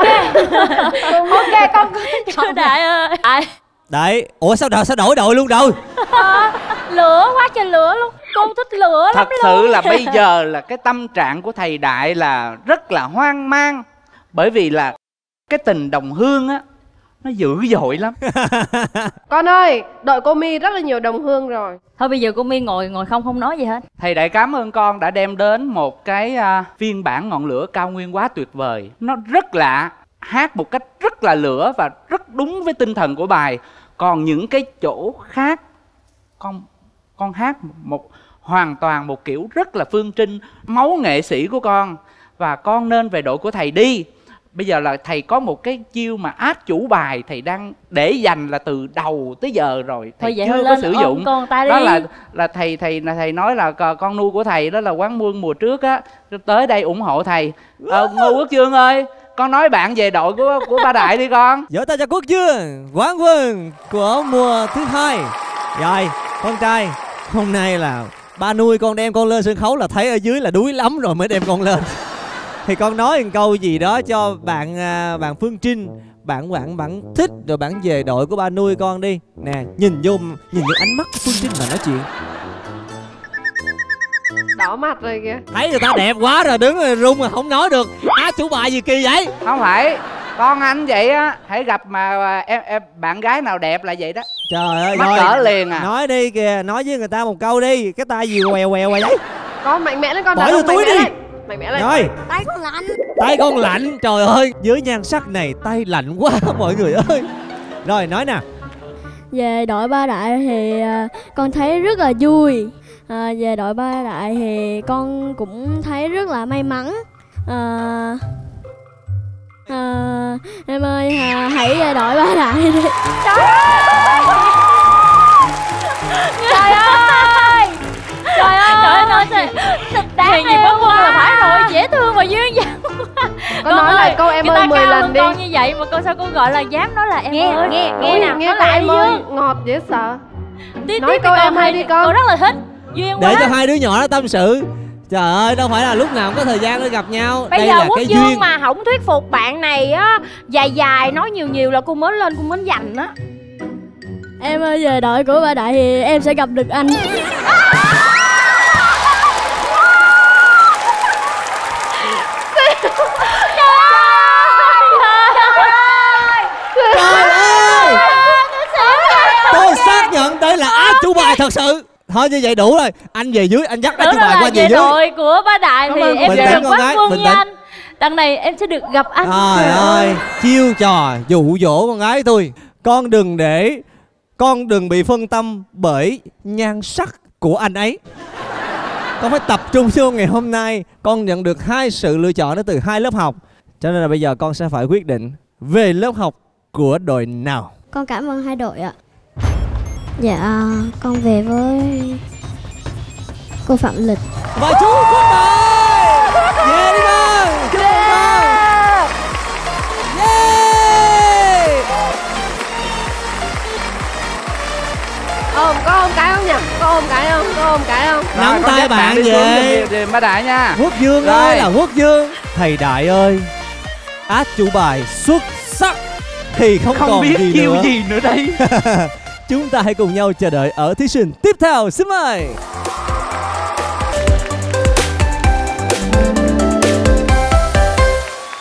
Ok con cứ chọn chú đại ơi. Đại. Đại. Ủa sao đội sao đổi đội luôn rồi? À, lửa quá trời lửa luôn. Con thích lửa lắm. Thật sự là bây giờ là cái tâm trạng của thầy Đại là rất là hoang mang, bởi vì là cái tình đồng hương á nó dữ dội lắm. Con ơi, đội cô My rất là nhiều đồng hương rồi. Thôi bây giờ cô My ngồi ngồi không không nói gì hết. Thầy Đại cảm ơn con đã đem đến một cái uh, phiên bản ngọn lửa cao nguyên quá tuyệt vời. Nó rất lạ, hát một cách rất là lửa và rất đúng với tinh thần của bài. Còn những cái chỗ khác, con con hát một hoàn toàn một kiểu rất là Phương Trinh, máu nghệ sĩ của con. Và con nên về đội của thầy đi. Bây giờ là thầy có một cái chiêu mà áp chủ bài thầy đang để dành là từ đầu tới giờ rồi thầy vậy chưa có sử dụng. Đó là là thầy thầy là thầy nói là con nuôi của thầy đó là Quán Muôn mùa trước á tới đây ủng hộ thầy. Ờ, Ngô Quốc Dương ơi, con nói bạn về đội của của ba Đại đi con. Giở tay cho Quốc Dương, quán quân của mùa thứ hai. Rồi con trai, hôm nay là ba nuôi con đem con lên sân khấu là thấy ở dưới là đuối lắm rồi mới đem con lên. Thì con nói một câu gì đó cho bạn bạn Phương Trinh, bạn bạn bạn thích rồi bạn về đội của ba nuôi con đi nè. Nhìn vô nhìn vô ánh mắt của Phương Trinh mà nói chuyện đỏ mặt rồi kìa, thấy người ta đẹp quá rồi đứng rồi run mà không nói được. Á chủ bài gì kỳ vậy? Không phải con anh vậy á, hãy gặp mà em, em bạn gái nào đẹp là vậy đó. Trời ơi, mắc cỡ liền à. Nói đi kìa, nói với người ta một câu đi. Cái tay gì què què vậy? Con mạnh mẽ lên con, bỏ vô túi đi. Rồi. Tay con lạnh. Tay con lạnh, trời ơi. Dưới nhan sắc này tay lạnh quá mọi người ơi. Rồi nói nè. Về đội ba Đại thì con thấy rất là vui. à, Về đội ba Đại thì con cũng thấy rất là may mắn. à, à, Em ơi à, hãy về đội ba Đại đi. Trời ơi. Trời ơi. Trời ơi. Trời ơi. Đáng yêu quá là phải rồi, dễ thương và duyên dáng. Con nói lại câu em ơi mười lần đi. Con như vậy mà con sao con gọi là dám nói là em ơi. Nghe nghe nè, nghe lại em ơi, ngọt dễ sợ. Nói câu em hay đi con. Con rất là thích. Duyên quá. Để cho hai đứa nhỏ nó tâm sự. Trời ơi, đâu phải là lúc nào cũng có thời gian để gặp nhau. Bây giờ Quốc Dương mà không thuyết phục bạn này á, dài dài nói nhiều nhiều là cô mới lên cô mới giành á. Em ơi về đội của ba Đại thì em sẽ gặp được anh. Đây là á chủ bài thật sự. Thôi như vậy đủ rồi. Anh về dưới, anh dắt á chủ bài qua về dưới. Đội của ba Đại thì em sẽ được quán quân với anh. Đằng này em sẽ được gặp anh. Trời ơi, chiêu trò dụ dỗ con gái tôi. Con đừng để Con đừng bị phân tâm bởi nhan sắc của anh ấy. Con phải tập trung vô ngày hôm nay. Con nhận được hai sự lựa chọn đến từ hai lớp học, cho nên là bây giờ con sẽ phải quyết định về lớp học của đội nào. Con cảm ơn hai đội ạ. Dạ, con về với cô Phạm Lịch và chú Quốc Đại. Về đi con, chú Quốc Đại. Yeah. Ôm, có ôm cái không nhỉ? Có ôm cái không? Có ôm cái không? Nắm tay bạn về. Về ba Đại nha. Quốc Dương ơi là Quốc Dương. Thầy Đại ơi, át chủ bài xuất sắc thì không, không còn biết gì nữa. Gì nữa đây. Chúng ta hãy cùng nhau chờ đợi ở thí sinh tiếp theo. Xin mời.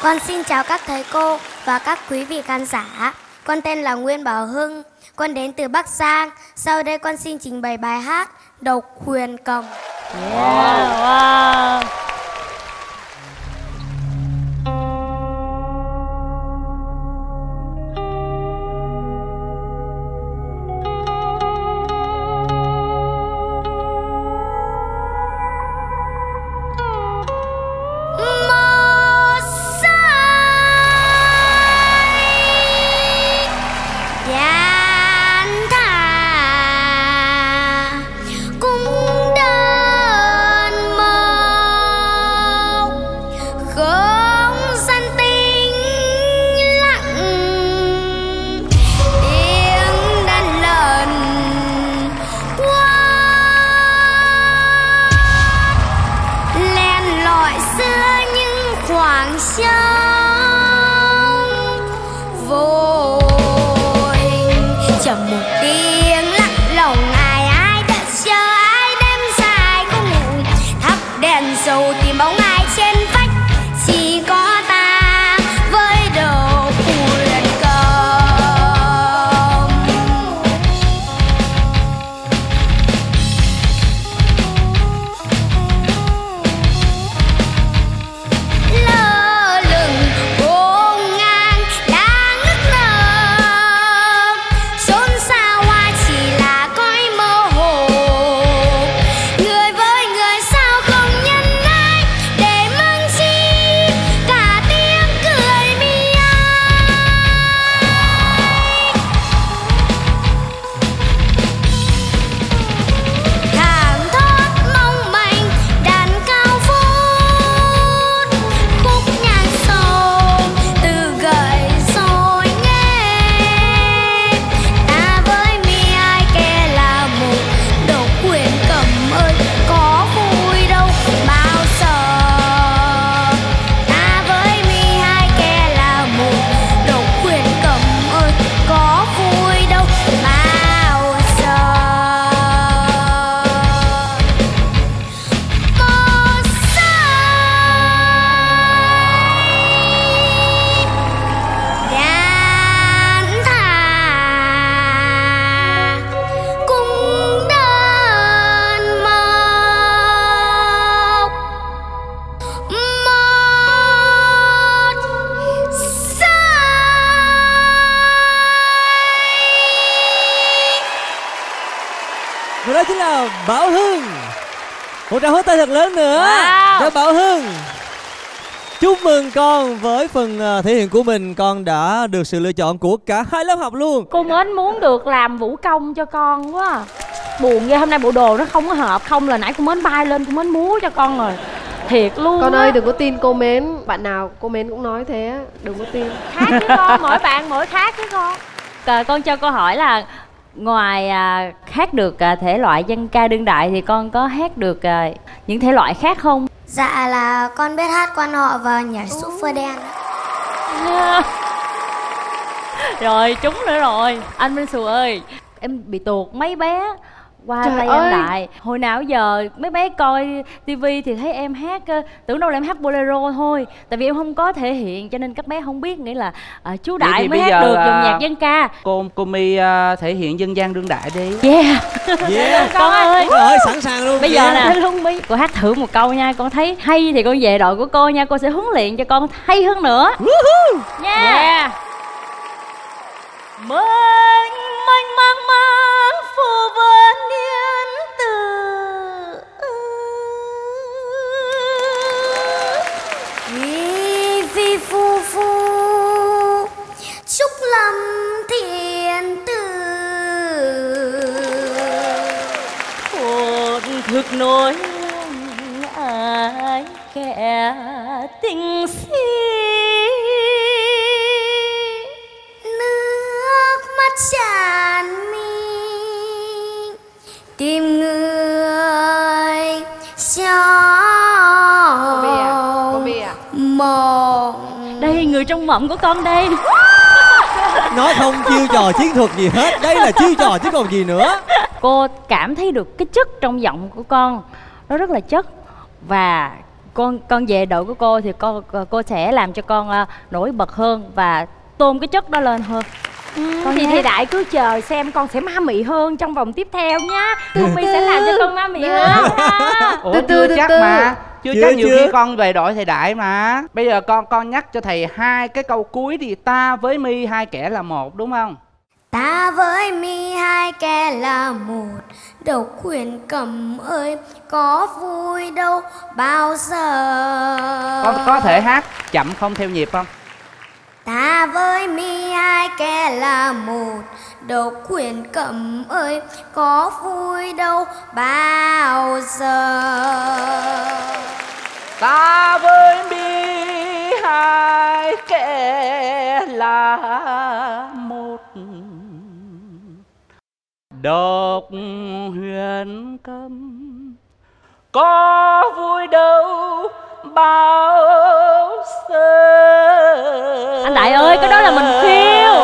Con xin chào các thầy cô và các quý vị khán giả. Con tên là Nguyễn Bảo Hưng, con đến từ Bắc Giang. Sau đây con xin trình bày bài hát Độc Huyền Cầm. Wow. Wow. Con với phần thể hiện của mình, con đã được sự lựa chọn của cả hai lớp học luôn. Cô Mến muốn được làm vũ công cho con quá à. Buồn ghê, hôm nay bộ đồ nó không có hợp. Không là nãy cô Mến bay lên, cô Mến múa cho con rồi. Thiệt luôn. Con đó. Ơi đừng có tin cô Mến. Bạn nào cô Mến cũng nói thế, đừng có tin. Khác chứ con, mỗi bạn mỗi khác chứ con. Còn con cho câu hỏi là ngoài à, hát được à, thể loại dân ca đương đại thì con có hát được à, những thể loại khác không? Dạ là con biết hát quan họ và nhảy súp phơ đen. Yeah. Rồi trúng nữa rồi. Anh Minh Sù ơi, em bị tuột mấy bé qua Trời tay ơi. Anh Đại. Hồi nào giờ mấy bé coi tivi thì thấy em hát, tưởng đâu là em hát bolero thôi. Tại vì em không có thể hiện cho nên các bé không biết. Nghĩa là à, chú Đại mới hát được dòng nhạc dân ca. Cô cô My uh, thể hiện dân gian đương đại đi. Yeah, yeah. Con ơi, ơi sẵn sàng luôn. Bây giờ nè luôn My. Cô hát thử một câu nha. Con thấy hay thì con về đội của cô nha. Cô sẽ huấn luyện cho con hay hơn nữa. Nha. Yeah. Yeah. Mênh mênh mang mang phù vân yên tử, vi vi phu phu chúc lâm thiên tử, hồn thực nỗi lòng ai kẻ tình si. Tràn mi tìm người cho mộng. Đây người trong mộng của con đây. nói không chiêu trò chiến thuật gì hết. Đây là chiêu trò chứ còn gì nữa. Cô cảm thấy được cái chất trong giọng của con, nó rất là chất. Và con con về đội của cô thì con cô sẽ làm cho con nổi bật hơn và tôn cái chất đó lên hơn. Ừ, con thì thì đại cứ chờ xem con sẽ ma mị hơn trong vòng tiếp theo nhá. Tố My sẽ làm cho con ma mị hơn. Ủa, từ từ, từ chắc từ. mà chưa, chưa chắc nhiều chưa. Khi con về đội thầy đại mà. Bây giờ con con nhắc cho thầy hai cái câu cuối thì ta với My hai kẻ là một, đúng không? Ta với Mi hai kẻ là một, độc quyền cầm ơi có vui đâu bao giờ. Con có thể hát chậm không theo nhịp không? Ta với Mi hai kẻ là một, độc quyền cầm ơi có vui đâu bao giờ. Ta với Mi hai kẻ là một, độc huyền cấm có vui đâu bao giờ. Anh Đại ơi, cái đó là mình phiêu.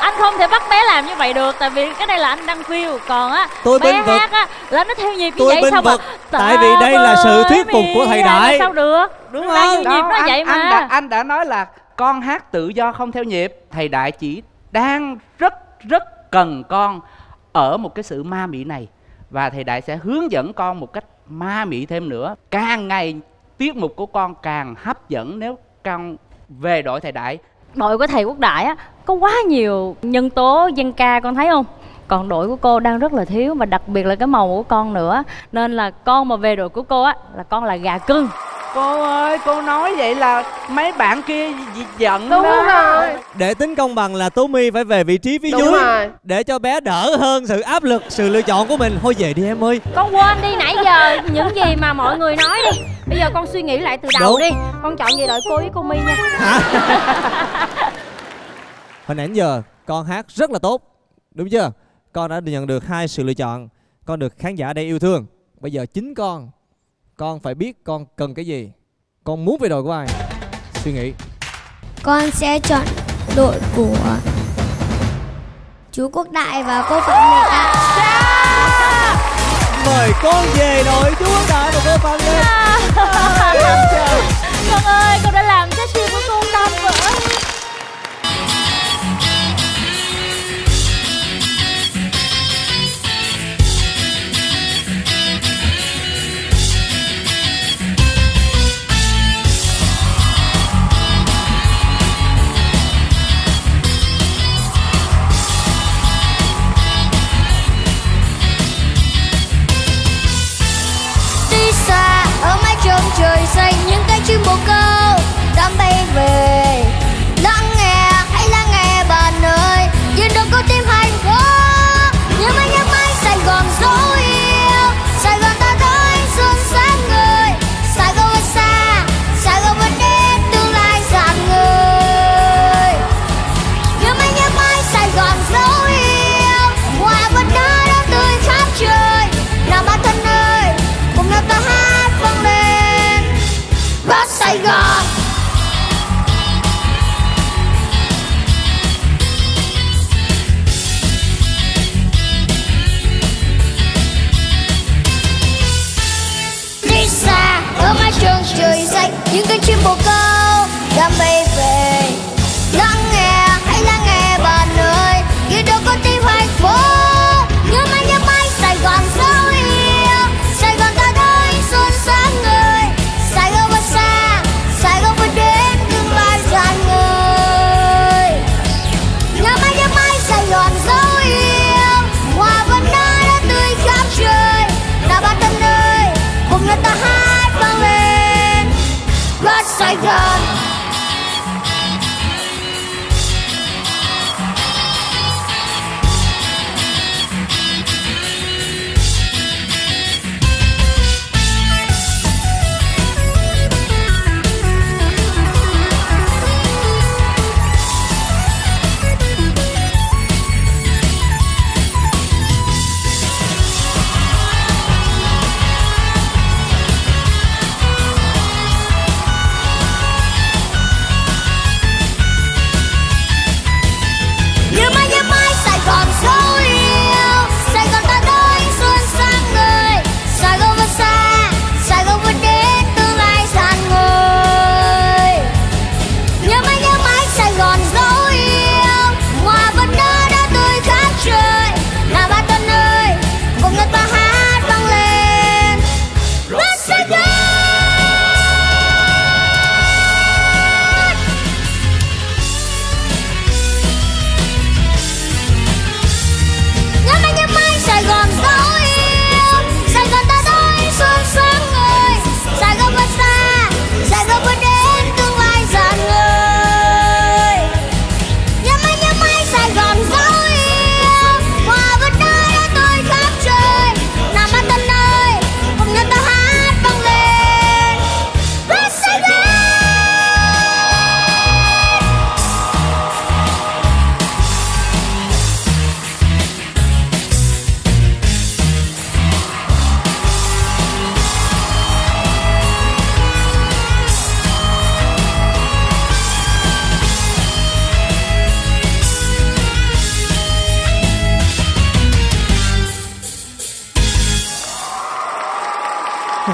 Anh không thể bắt bé làm như vậy được, tại vì cái đây là anh đang phiêu. Còn á, tôi bé hát á là nó theo nhịp như tôi vậy sao mà. Tại vì đây là sự thuyết phục của thầy Đại. Sao được, đúng không? Đó, nó anh, vậy mà. Anh, đã, anh đã nói là con hát tự do không theo nhịp. Thầy Đại chỉ đang rất rất cần con ở một cái sự ma mị này. Và thầy Đại sẽ hướng dẫn con một cách ma mị thêm nữa. Càng ngày tiết mục của con càng hấp dẫn nếu con về đội thầy Đại. Đội của thầy Quốc Đại á, có quá nhiều nhân tố dân ca con thấy không? Còn đội của cô đang rất là thiếu. Và đặc biệt là cái màu của con nữa. Nên là con mà về đội của cô á là con là gà cưng. Cô ơi, cô nói vậy là mấy bạn kia giận. Đúng đó rồi. Để tính công bằng là Tố My phải về vị trí phía Đúng dưới rồi. Để cho bé đỡ hơn sự áp lực, sự lựa chọn của mình. Thôi về đi em ơi. Con quên đi nãy giờ những gì mà mọi người nói đi. Bây giờ con suy nghĩ lại từ đầu. Đúng. Đi. Con chọn về đợi cô với cô My nha. Hả? Hồi nãy giờ con hát rất là tốt, đúng chưa? Con đã nhận được hai sự lựa chọn. Con được khán giả ở đây yêu thương. Bây giờ chính con, con phải biết con cần cái gì, con muốn về đội của ai. Suy nghĩ. Con sẽ chọn đội của chú Quốc Đại và cô Phạm Lịch ạ. Mời con về đội chú Quốc Đại và cô Phạm Lịch. Con ơi, con đã làm trái tim của con tan vỡ. Trời xanh những cánh chim bồ câu đang bay về. Lắng nghe, hãy lắng nghe bạn ơi, nhưng đừng có tim hạnh phúc. Những mái nhà mái Sài Gòn dấu yêu, Sài Gòn ta thấy xuân sáng người. Sài Gòn vẫn xa, Sài Gòn vẫn đến tương lai dạng người. Những mái nhà mái Sài Gòn dấu yêu, hoa vẫn đã đang tươi khắp trời. Nào bạn thân ơi, cùng nhau ta hát vang lên Bắc Sài Gòn.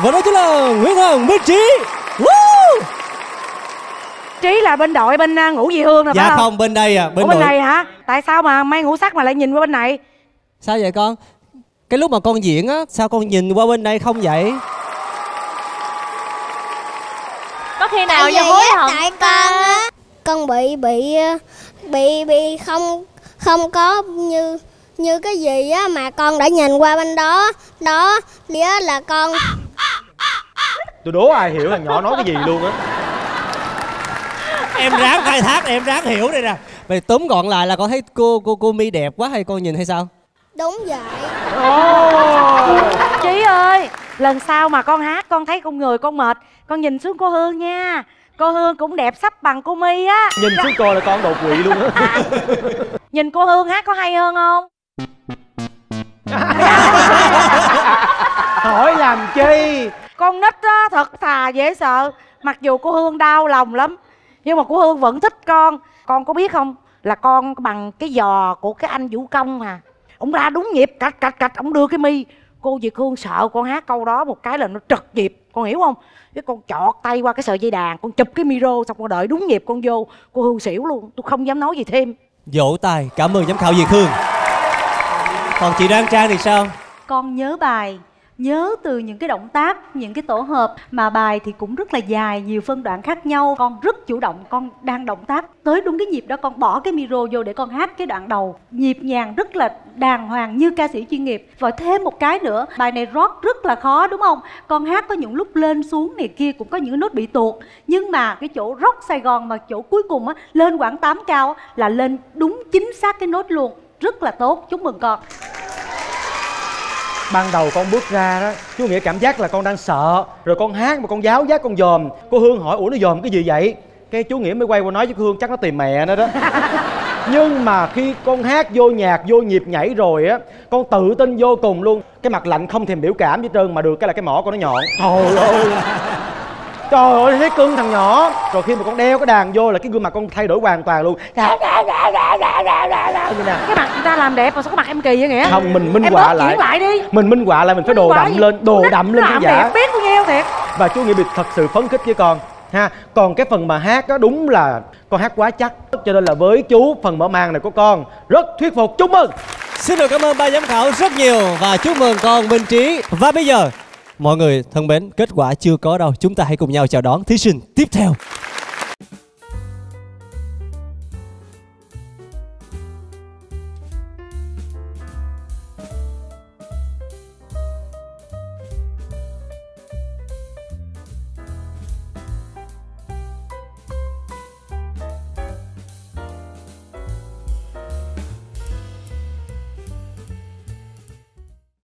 Và đó chính là Nguyễn Hồng Minh Trí. Woo! Trí là bên đội bên ngủ Dì Hương rồi, dạ phải không? Dạ không, bên đây à. Bên, bên này hả? Tại sao mà Mai ngủ sắc mà lại nhìn qua bên này? Sao vậy con? Cái lúc mà con diễn á, sao con nhìn qua bên đây không vậy? Có khi nào do hối hận tại con á, con bị bị bị bị không không có như như cái gì á mà con đã nhìn qua bên đó đó, nghĩa là con. Tôi đố ai hiểu thằng nhỏ nói cái gì luôn á. Em ráng khai thác, em ráng hiểu đây nè. Vậy tóm gọn lại là con thấy cô cô cô My đẹp quá hay con nhìn hay sao? Đúng vậy. Oh. Trí ơi, lần sau mà con hát con thấy con người con mệt, con nhìn xuống cô Hương nha. Cô Hương cũng đẹp sắp bằng cô My á. Nhìn xuống cô là con đột quỵ luôn á. À, nhìn cô Hương hát có hay hơn không? Hỏi làm chi? Con nít á, thật thà dễ sợ. Mặc dù cô Hương đau lòng lắm, nhưng mà cô Hương vẫn thích con. Con có biết không, là con bằng cái giò của cái anh vũ công mà. Ông ra đúng nhịp, cạch cạch cạch, ông đưa cái mi. Cô Việt Hương sợ con hát câu đó một cái là nó trật nhịp, con hiểu không? Cái con chọt tay qua cái sợi dây đàn, con chụp cái micro xong con đợi đúng nhịp con vô. Cô Hương xỉu luôn, tôi không dám nói gì thêm. Vỗ tay, cảm ơn giám khảo Việt Hương. Còn chị Đoan Trang thì sao? Con nhớ bài, nhớ từ những cái động tác, những cái tổ hợp. Mà bài thì cũng rất là dài, nhiều phân đoạn khác nhau. Con rất chủ động, con đang động tác tới đúng cái nhịp đó, con bỏ cái micro vô để con hát cái đoạn đầu. Nhịp nhàng rất là đàng hoàng như ca sĩ chuyên nghiệp. Và thêm một cái nữa, bài này rock rất là khó đúng không? Con hát có những lúc lên xuống này kia, cũng có những nốt bị tuột. Nhưng mà cái chỗ rock Sài Gòn mà chỗ cuối cùng á, lên khoảng tám cao á, là lên đúng chính xác cái nốt luôn. Rất là tốt, chúc mừng con. Ban đầu con bước ra đó, chú Nghĩa cảm giác là con đang sợ. Rồi con hát mà con giáo giác con dòm. Cô Hương hỏi ủa nó dòm cái gì vậy? Cái chú Nghĩa mới quay qua nói với cô Hương chắc nó tìm mẹ nó đó. Nhưng mà khi con hát vô nhạc, vô nhịp nhảy rồi á, con tự tin vô cùng luôn. Cái mặt lạnh không thèm biểu cảm gì trơn, mà được cái là cái mỏ con nó nhọn. Trời ơi, trời ơi, thấy cưng thằng nhỏ. Rồi khi mà con đeo cái đàn vô là cái gương mặt con thay đổi hoàn toàn luôn. Cái mặt người ta làm đẹp mà sao cái mặt em kỳ vậy Nghĩa? Không, mình minh họa lại. lại đi. Mình minh họa lại, mình phải đồ đậm lên, đồ đậm lên cho giả. Biết con nghe thiệt. Và chú Nghĩa bị thật sự phấn khích với con ha. Còn cái phần mà hát đó đúng là con hát quá chắc, cho nên là với chú phần mở màn này của con rất thuyết phục. Chúc mừng. Xin được cảm ơn ba giám khảo rất nhiều và chúc mừng con Minh Trí. Và bây giờ mọi người thân mến, kết quả chưa có đâu. Chúng ta hãy cùng nhau chào đón thí sinh tiếp theo.